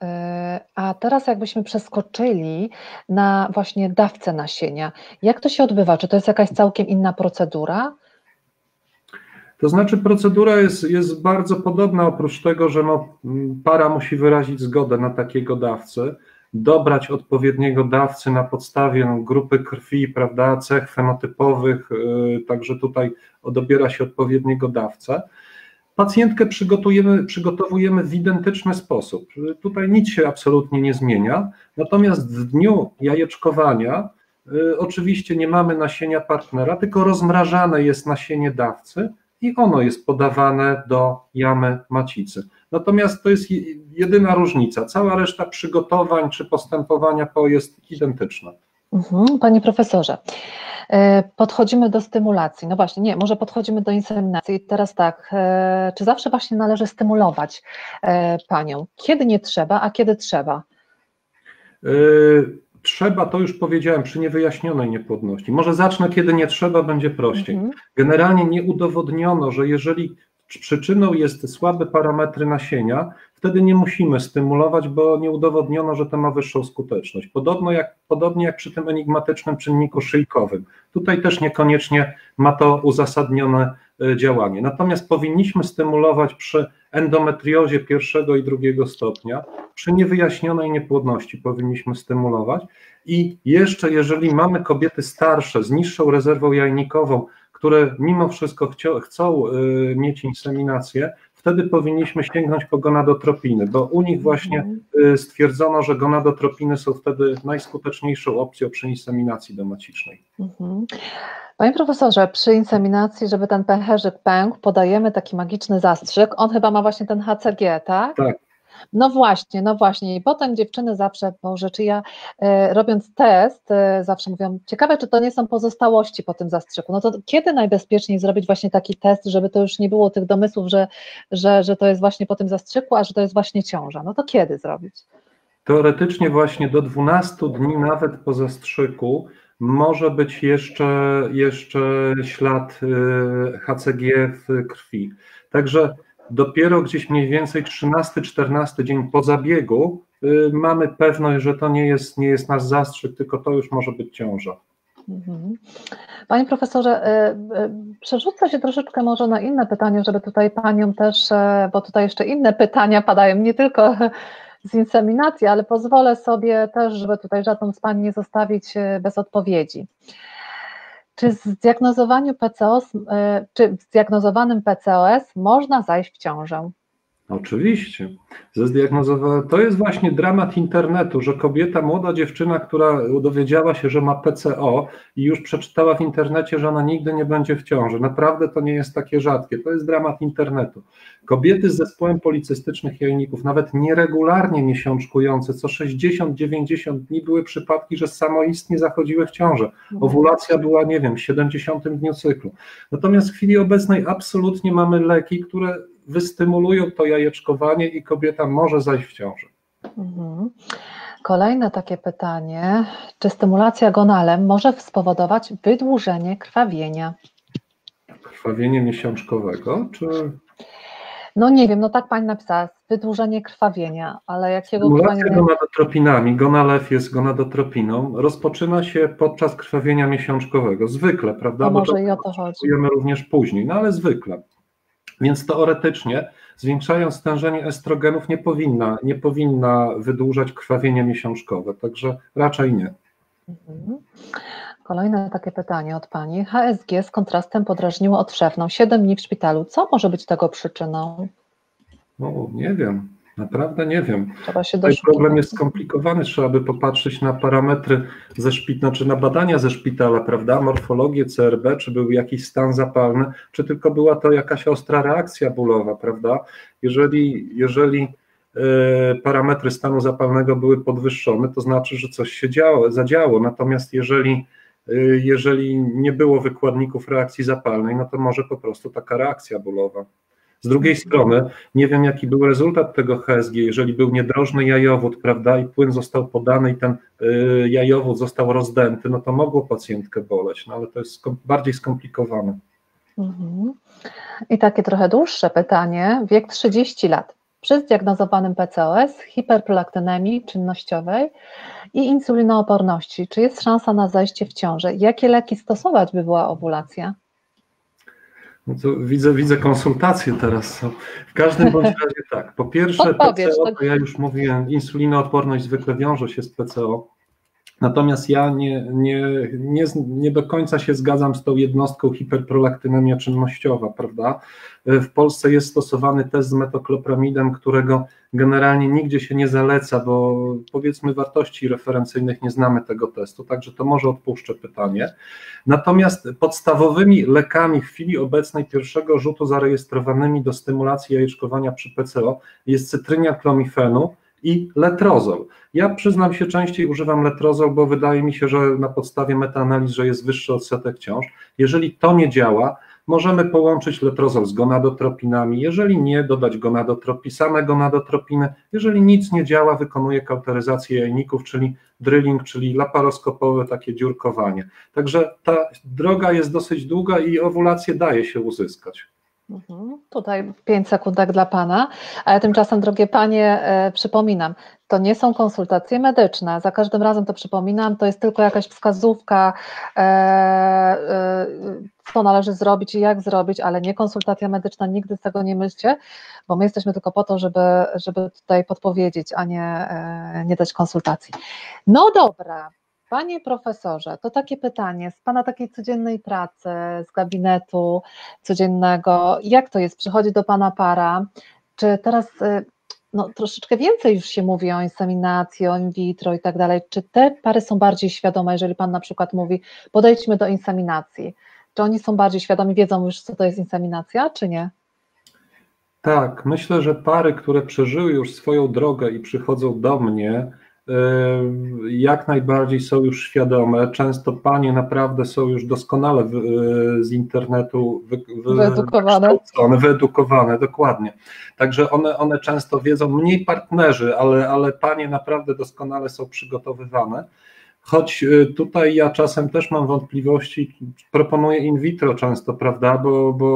a teraz jakbyśmy przeskoczyli na właśnie dawcę nasienia. Jak to się odbywa? Czy to jest jakaś całkiem inna procedura? To znaczy procedura jest bardzo podobna, oprócz tego, że no, para musi wyrazić zgodę na takiego dawcę, dobrać odpowiedniego dawcy na podstawie grupy krwi, prawda, cech fenotypowych, także tutaj dobiera się odpowiedniego dawcę. Pacjentkę przygotowujemy w identyczny sposób. Tutaj nic się absolutnie nie zmienia, natomiast w dniu jajeczkowania oczywiście nie mamy nasienia partnera, tylko rozmrażane jest nasienie dawcy i ono jest podawane do jamy macicy. Natomiast to jest jedyna różnica. Cała reszta przygotowań czy postępowania jest identyczna. Panie profesorze, podchodzimy do stymulacji. No właśnie, nie, może podchodzimy do inseminacji. I teraz tak, czy zawsze właśnie należy stymulować panią? Kiedy nie trzeba, a kiedy trzeba? Trzeba, to już powiedziałem, przy niewyjaśnionej niepłodności. Może zacznę, kiedy nie trzeba, będzie prościej. Generalnie nie udowodniono, że jeżeli przyczyną jest słabe parametry nasienia, wtedy nie musimy stymulować, bo nie udowodniono, że to ma wyższą skuteczność. Podobnie jak przy tym enigmatycznym czynniku szyjkowym. Tutaj też niekoniecznie ma to uzasadnione działanie. Natomiast powinniśmy stymulować przy endometriozie pierwszego i drugiego stopnia, przy niewyjaśnionej niepłodności powinniśmy stymulować i jeszcze jeżeli mamy kobiety starsze z niższą rezerwą jajnikową, które mimo wszystko chcą mieć inseminację, wtedy powinniśmy sięgnąć po gonadotropiny, bo u nich właśnie stwierdzono, że gonadotropiny są wtedy najskuteczniejszą opcją przy inseminacji domacicznej. Panie profesorze, przy inseminacji, żeby ten pęcherzyk pękł, podajemy taki magiczny zastrzyk, on chyba ma właśnie ten HCG, tak? Tak. No właśnie. I potem dziewczyny zawsze, Boże, czy ja robiąc test, zawsze mówią, ciekawe, czy to nie są pozostałości po tym zastrzyku. No to kiedy najbezpieczniej zrobić właśnie taki test, żeby to już nie było tych domysłów, że to jest właśnie po tym zastrzyku, a że to jest właśnie ciąża. No to kiedy zrobić? Teoretycznie właśnie do 12 dni nawet po zastrzyku może być jeszcze ślad HCG w krwi. Także dopiero gdzieś mniej więcej 13-14 dzień po zabiegu mamy pewność, że to nie jest nasz zastrzyk, tylko to już może być ciąża. Panie profesorze, przerzucę się troszeczkę może na inne pytanie, żeby tutaj panią też, bo tutaj jeszcze inne pytania padają, nie tylko z inseminacji, ale pozwolę sobie też, żeby tutaj żadną z pań nie zostawić bez odpowiedzi. Czy w zdiagnozowanym PCOS można zajść w ciążę? Oczywiście. To jest właśnie dramat internetu, że kobieta, młoda dziewczyna, która dowiedziała się, że ma PCO i już przeczytała w internecie, że ona nigdy nie będzie w ciąży. Naprawdę to nie jest takie rzadkie. To jest dramat internetu. Kobiety z zespołem policystycznych jajników, nawet nieregularnie miesiączkujące, co 60-90 dni były przypadki, że samoistnie zachodziły w ciążę. Owulacja była, nie wiem, w 70. dniu cyklu. Natomiast w chwili obecnej absolutnie mamy leki, które wystymulują to jajeczkowanie i kobieta może zajść w ciąży. Kolejne takie pytanie. Czy stymulacja gonalem może spowodować wydłużenie krwawienia? Krwawienie miesiączkowego? Czy... No nie wiem, no tak pani napisała, wydłużenie krwawienia, ale jakiego... Stymulacja gonadotropinami, gonalew jest gonadotropiną, rozpoczyna się podczas krwawienia miesiączkowego, zwykle, prawda? A może i o to chodzi. Stosujemy również później, no ale zwykle. Więc teoretycznie zwiększając stężenie estrogenów nie powinna wydłużać krwawienia miesiączkowe, także raczej nie. Kolejne takie pytanie od pani. HSG z kontrastem podrażniło odszewną, 7 dni w szpitalu. Co może być tego przyczyną? No, nie wiem. Naprawdę nie wiem. Ten problem jest skomplikowany, trzeba by popatrzeć na parametry ze szpitala, czy na badania ze szpitala, prawda? Morfologię CRB, czy był jakiś stan zapalny, czy tylko była to jakaś ostra reakcja bólowa, prawda? Jeżeli parametry stanu zapalnego były podwyższone, to znaczy, że coś się zadziało. Natomiast jeżeli nie było wykładników reakcji zapalnej, no to może po prostu taka reakcja bólowa. Z drugiej strony nie wiem, jaki był rezultat tego HSG, jeżeli był niedrożny jajowód, prawda, i płyn został podany i ten jajowód został rozdęty, no to mogło pacjentkę boleć, no ale to jest bardziej skomplikowane. I takie trochę dłuższe pytanie, wiek 30 lat. przy zdiagnozowanym PCOS, hiperprolaktynemii czynnościowej i insulinooporności. Czy jest szansa na zajście w ciążę? Jakie leki stosować, by była owulacja? No to widzę konsultacje teraz. W każdym bądź razie tak. Po pierwsze, PCO, to ja już mówiłem, insulinooporność zwykle wiąże się z PCO. Natomiast ja nie do końca się zgadzam z tą jednostką hiperprolaktynemia czynnościowa, prawda? W Polsce jest stosowany test z metoklopramidem, którego generalnie nigdzie się nie zaleca, bo powiedzmy wartości referencyjnych nie znamy tego testu, także to może odpuszczę pytanie. Natomiast podstawowymi lekami w chwili obecnej pierwszego rzutu zarejestrowanymi do stymulacji jajeczkowania przy PCO jest cytrynia klomifenu i letrozol. Ja przyznam się, częściej używam letrozol, bo wydaje mi się, że na podstawie metaanaliz, że jest wyższy odsetek ciąż. Jeżeli to nie działa, możemy połączyć letrozol z gonadotropinami, jeżeli nie, dodać same gonadotropiny, jeżeli nic nie działa, wykonuję kauteryzację jajników, czyli drilling, czyli laparoskopowe takie dziurkowanie. Także ta droga jest dosyć długa i owulację daje się uzyskać. Tutaj 5 sekundek dla Pana, a ja tymczasem, drogie Panie, przypominam, to nie są konsultacje medyczne, za każdym razem to przypominam, to jest tylko jakaś wskazówka, co należy zrobić i jak zrobić, ale nie konsultacja medyczna, nigdy z tego nie myślcie, bo my jesteśmy tylko po to, żeby tutaj podpowiedzieć, a nie dać konsultacji. No dobra. Panie profesorze, to takie pytanie z Pana takiej codziennej pracy, z gabinetu codziennego. Jak to jest? Przychodzi do Pana para. Czy teraz no, troszeczkę więcej już się mówi o inseminacji, o in vitro i tak dalej. Czy te pary są bardziej świadome, jeżeli Pan na przykład mówi, podejdźmy do inseminacji? Czy oni są bardziej świadomi, wiedzą już, co to jest inseminacja, czy nie? Tak, myślę, że pary, które przeżyły już swoją drogę i przychodzą do mnie, jak najbardziej są już świadome, często panie naprawdę są już doskonale z internetu wyedukowane, dokładnie. Także one często wiedzą, mniej partnerzy, ale panie naprawdę doskonale są przygotowywane. Choć tutaj ja czasem też mam wątpliwości, proponuję in vitro często, prawda, bo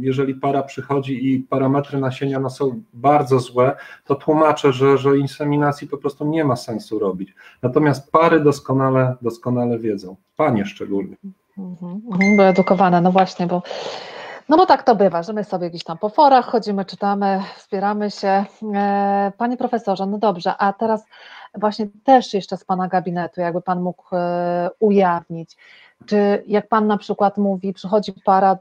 jeżeli para przychodzi i parametry nasienia no są bardzo złe, to tłumaczę, że inseminacji po prostu nie ma sensu robić. Natomiast pary doskonale wiedzą, panie szczególnie. Wyedukowane, no właśnie, bo... No bo tak to bywa, że my sobie gdzieś tam po forach chodzimy, czytamy, wspieramy się. Panie profesorze, no dobrze, a teraz właśnie też jeszcze z Pana gabinetu, jakby Pan mógł ujawnić, czy jak Pan na przykład mówi, przychodzi para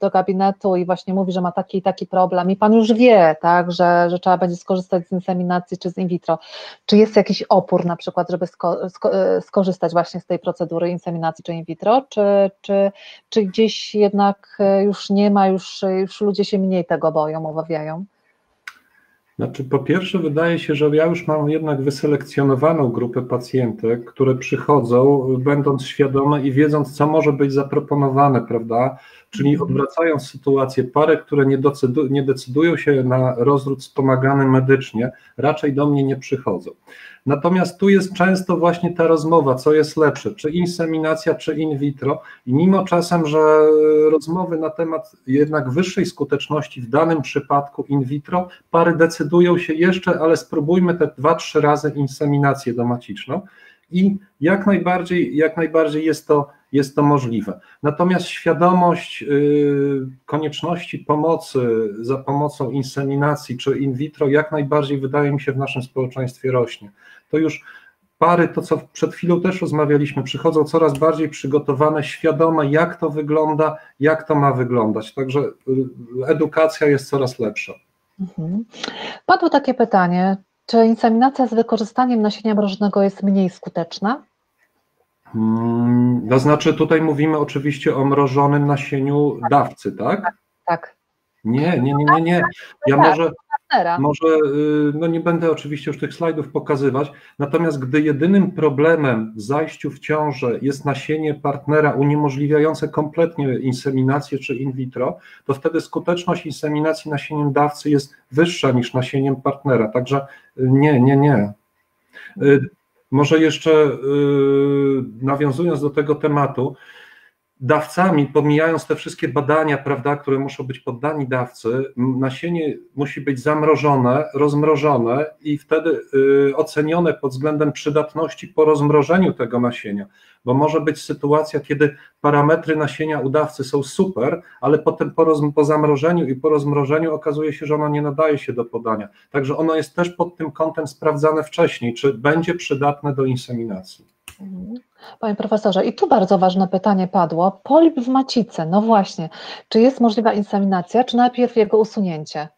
do gabinetu i właśnie mówi, że ma taki i taki problem i Pan już wie, tak, że trzeba będzie skorzystać z inseminacji czy z in vitro, czy jest jakiś opór na przykład, żeby skorzystać właśnie z tej procedury inseminacji czy in vitro, czy gdzieś jednak już nie ma, już ludzie się mniej tego boją, obawiają? Znaczy, po pierwsze wydaje się, że ja już mam jednak wyselekcjonowaną grupę pacjentek, które przychodzą, będąc świadome i wiedząc, co może być zaproponowane, prawda? Czyli odwracając sytuację, pary, które nie decydują się na rozród wspomagany medycznie, raczej do mnie nie przychodzą. Natomiast tu jest często właśnie ta rozmowa, co jest lepsze, czy inseminacja, czy in vitro, i mimo czasem, że rozmowy na temat jednak wyższej skuteczności w danym przypadku in vitro, pary decydują się jeszcze, ale spróbujmy te 2-3 razy inseminację domaciczną i jak najbardziej jest to możliwe. Natomiast świadomość konieczności pomocy za pomocą inseminacji czy in vitro jak najbardziej wydaje mi się w naszym społeczeństwie rośnie. To już pary, to co przed chwilą też rozmawialiśmy, przychodzą coraz bardziej przygotowane, świadome jak to wygląda, jak to ma wyglądać. Także edukacja jest coraz lepsza. Padło takie pytanie, czy inseminacja z wykorzystaniem nasienia mrożnego jest mniej skuteczna? To znaczy tutaj mówimy oczywiście o mrożonym nasieniu dawcy, tak? Tak. Nie. Ja może no nie będę oczywiście już tych slajdów pokazywać, natomiast gdy jedynym problemem w zajściu w ciążę jest nasienie partnera uniemożliwiające kompletnie inseminację czy in vitro, to wtedy skuteczność inseminacji nasieniem dawcy jest wyższa niż nasieniem partnera, także nie. Może jeszcze nawiązując do tego tematu, dawcami, pomijając te wszystkie badania, prawda, które muszą być poddani dawcy, nasienie musi być zamrożone, rozmrożone i wtedy ocenione pod względem przydatności po rozmrożeniu tego nasienia, bo może być sytuacja, kiedy parametry nasienia u dawcy są super, ale potem po zamrożeniu i po rozmrożeniu okazuje się, że ono nie nadaje się do podania. Także ono jest też pod tym kątem sprawdzane wcześniej, czy będzie przydatne do inseminacji. Panie profesorze, i tu bardzo ważne pytanie padło, polip w macicy, no właśnie, czy jest możliwa inseminacja, czy najpierw jego usunięcie?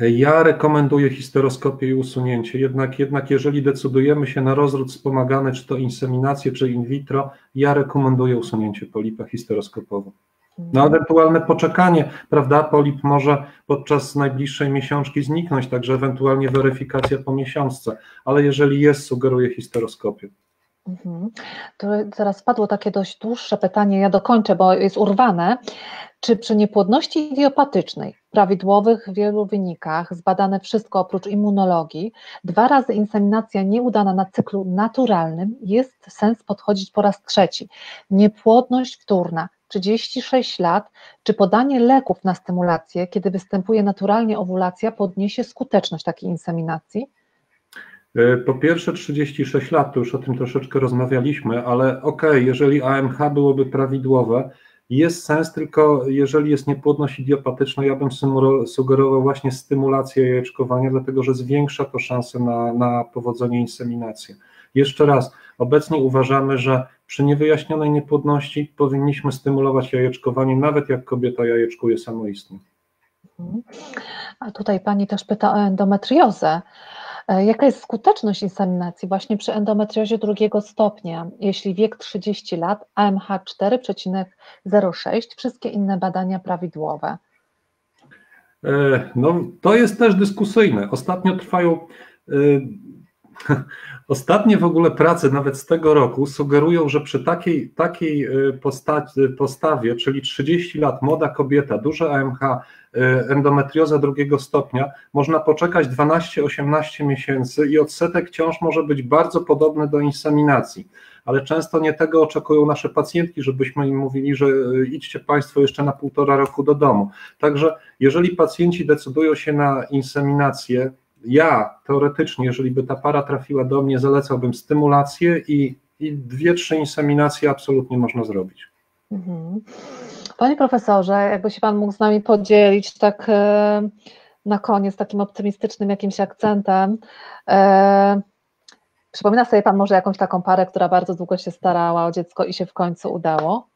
Ja rekomenduję histeroskopię i usunięcie, jednak jeżeli decydujemy się na rozród wspomagany, czy to inseminację, czy in vitro, ja rekomenduję usunięcie polipa histeroskopowo. No, ewentualne poczekanie, prawda, polip może podczas najbliższej miesiączki zniknąć, także ewentualnie weryfikacja po miesiączce, ale jeżeli jest, sugeruję histeroskopię. Teraz padło takie dość dłuższe pytanie, ja dokończę, bo jest urwane. Czy przy niepłodności idiopatycznej, prawidłowych w wielu wynikach, zbadane wszystko oprócz immunologii, 2 razy inseminacja nieudana na cyklu naturalnym, jest sens podchodzić po raz 3? Niepłodność wtórna, 36 lat, czy podanie leków na stymulację, kiedy występuje naturalnie owulacja, podniesie skuteczność takiej inseminacji? Po pierwsze 36 lat, to już o tym troszeczkę rozmawialiśmy, ale okej, jeżeli AMH byłoby prawidłowe, jest sens, tylko jeżeli jest niepłodność idiopatyczna, ja bym sugerował właśnie stymulację jajeczkowania, dlatego że zwiększa to szanse na powodzenie inseminacji. Jeszcze raz, obecnie uważamy, że przy niewyjaśnionej niepłodności powinniśmy stymulować jajeczkowanie, nawet jak kobieta jajeczkuje samoistnie. A tutaj pani też pyta o endometriozę. Jaka jest skuteczność inseminacji właśnie przy endometriozie 2. stopnia, jeśli wiek 30 lat, AMH 4,06, wszystkie inne badania prawidłowe? No, to jest też dyskusyjne. Ostatnio trwają, ostatnie w ogóle prace nawet z tego roku sugerują, że przy takiej postawie, czyli 30 lat, młoda kobieta, duże AMH, endometrioza 2. stopnia, można poczekać 12-18 miesięcy i odsetek ciąż może być bardzo podobny do inseminacji, ale często nie tego oczekują nasze pacjentki, żebyśmy im mówili, że idźcie Państwo jeszcze na 1,5 roku do domu. Także jeżeli pacjenci decydują się na inseminację, ja teoretycznie, jeżeli by ta para trafiła do mnie, zalecałbym stymulację i 2-3 inseminacje absolutnie można zrobić. Panie profesorze, jakby się Pan mógł z nami podzielić tak na koniec takim optymistycznym jakimś akcentem. Przypomina sobie Pan może jakąś taką parę, która bardzo długo się starała o dziecko i się w końcu udało?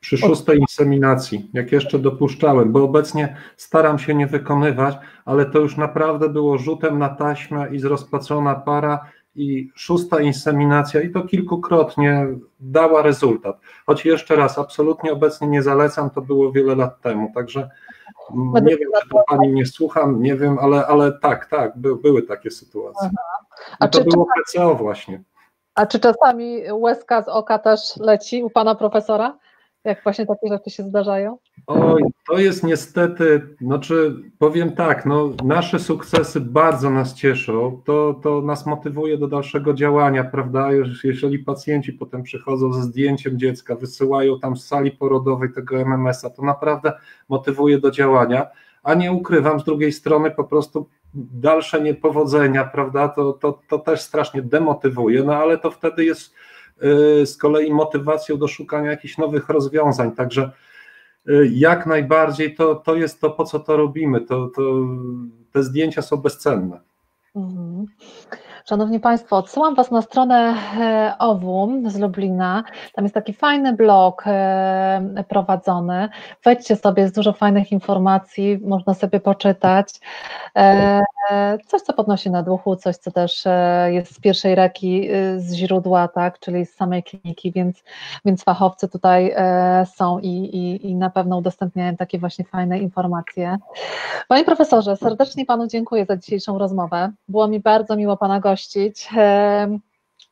Przy 6. inseminacji, jak jeszcze dopuszczałem, bo obecnie staram się nie wykonywać, ale to już naprawdę było rzutem na taśmę i zrozpaczona para i 6. inseminacja i to kilkukrotnie dała rezultat. Choć jeszcze raz, absolutnie obecnie nie zalecam, to było wiele lat temu, także nie wiem, czy to Pani mnie słucha, nie wiem, ale tak, były takie sytuacje. A to było PCO właśnie. A czy czasami łezka z oka też leci u Pana profesora? Jak właśnie takie rzeczy się zdarzają? Oj, to jest niestety, znaczy powiem tak, no, nasze sukcesy bardzo nas cieszą, to nas motywuje do dalszego działania, prawda? Jeżeli pacjenci potem przychodzą ze zdjęciem dziecka, wysyłają tam z sali porodowej tego MMS-a, to naprawdę motywuje do działania, a nie ukrywam, z drugiej strony po prostu dalsze niepowodzenia, prawda? To też strasznie demotywuje, no ale to wtedy jest z kolei motywacją do szukania jakichś nowych rozwiązań, także jak najbardziej to jest to, po co to robimy, te zdjęcia są bezcenne. Szanowni Państwo, odsyłam Was na stronę Ovum z Lublina, tam jest taki fajny blog prowadzony, wejdźcie sobie, jest dużo fajnych informacji, można sobie poczytać, coś co podnosi na duchu, coś co też jest z pierwszej ręki, z źródła, tak, czyli z samej kliniki, więc fachowcy tutaj są i na pewno udostępniają takie właśnie fajne informacje. Panie profesorze, serdecznie Panu dziękuję za dzisiejszą rozmowę, było mi bardzo miło Pana gościć.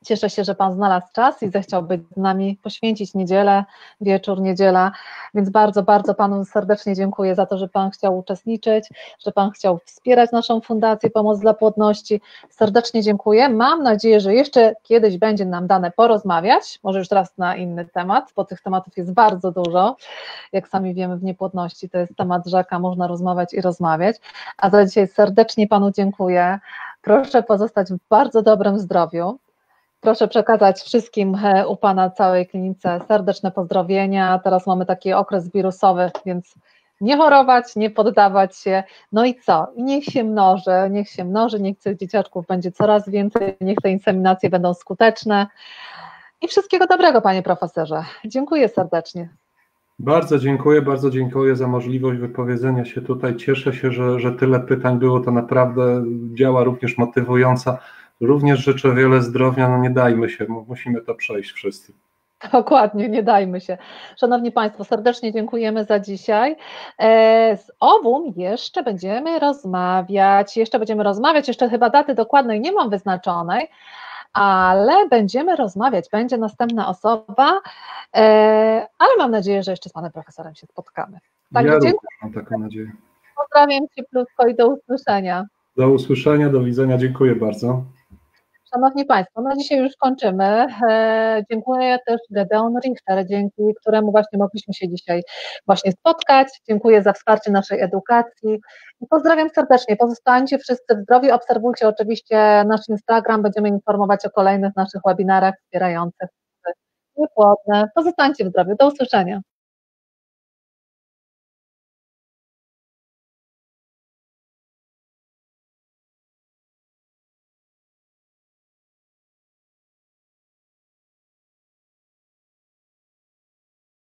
Cieszę się, że Pan znalazł czas i zechciał być z nami, poświęcić niedzielę, wieczór, niedziela, więc bardzo, bardzo Panu serdecznie dziękuję za to, że Pan chciał uczestniczyć, że Pan chciał wspierać naszą Fundację Pomoc dla Płodności. Serdecznie dziękuję. Mam nadzieję, że jeszcze kiedyś będzie nam dane porozmawiać, może już teraz na inny temat, bo tych tematów jest bardzo dużo. Jak sami wiemy, w niepłodności to jest temat rzeka, można rozmawiać i rozmawiać. A za dzisiaj serdecznie Panu dziękuję. Proszę pozostać w bardzo dobrym zdrowiu. Proszę przekazać wszystkim u Pana całej klinice serdeczne pozdrowienia. Teraz mamy taki okres wirusowy, więc nie chorować, nie poddawać się. No i co? Niech się mnoży, niech tych dzieciaczków będzie coraz więcej, niech te inseminacje będą skuteczne. I wszystkiego dobrego, Panie Profesorze. Dziękuję serdecznie. Bardzo dziękuję za możliwość wypowiedzenia się tutaj. Cieszę się, że tyle pytań było. To naprawdę działa również motywująca. Również życzę wiele zdrowia, no nie dajmy się, musimy to przejść wszyscy. Dokładnie, nie dajmy się. Szanowni Państwo, serdecznie dziękujemy za dzisiaj. Z Ovum jeszcze będziemy rozmawiać, jeszcze chyba daty dokładnej nie mam wyznaczonej, ale będziemy rozmawiać, będzie następna osoba, ale mam nadzieję, że jeszcze z Panem Profesorem się spotkamy. Także ja również mam taką nadzieję. Pozdrawiam cieplutko i do usłyszenia. Do usłyszenia, do widzenia, dziękuję bardzo. Szanowni Państwo, no dzisiaj już kończymy. Dziękuję też Gedeon Richter, dzięki któremu właśnie mogliśmy się dzisiaj właśnie spotkać. Dziękuję za wsparcie naszej edukacji. I pozdrawiam serdecznie, pozostańcie wszyscy w zdrowiu, obserwujcie oczywiście nasz Instagram, będziemy informować o kolejnych naszych webinarach wspierających niepłodne. Pozostańcie w zdrowiu, do usłyszenia.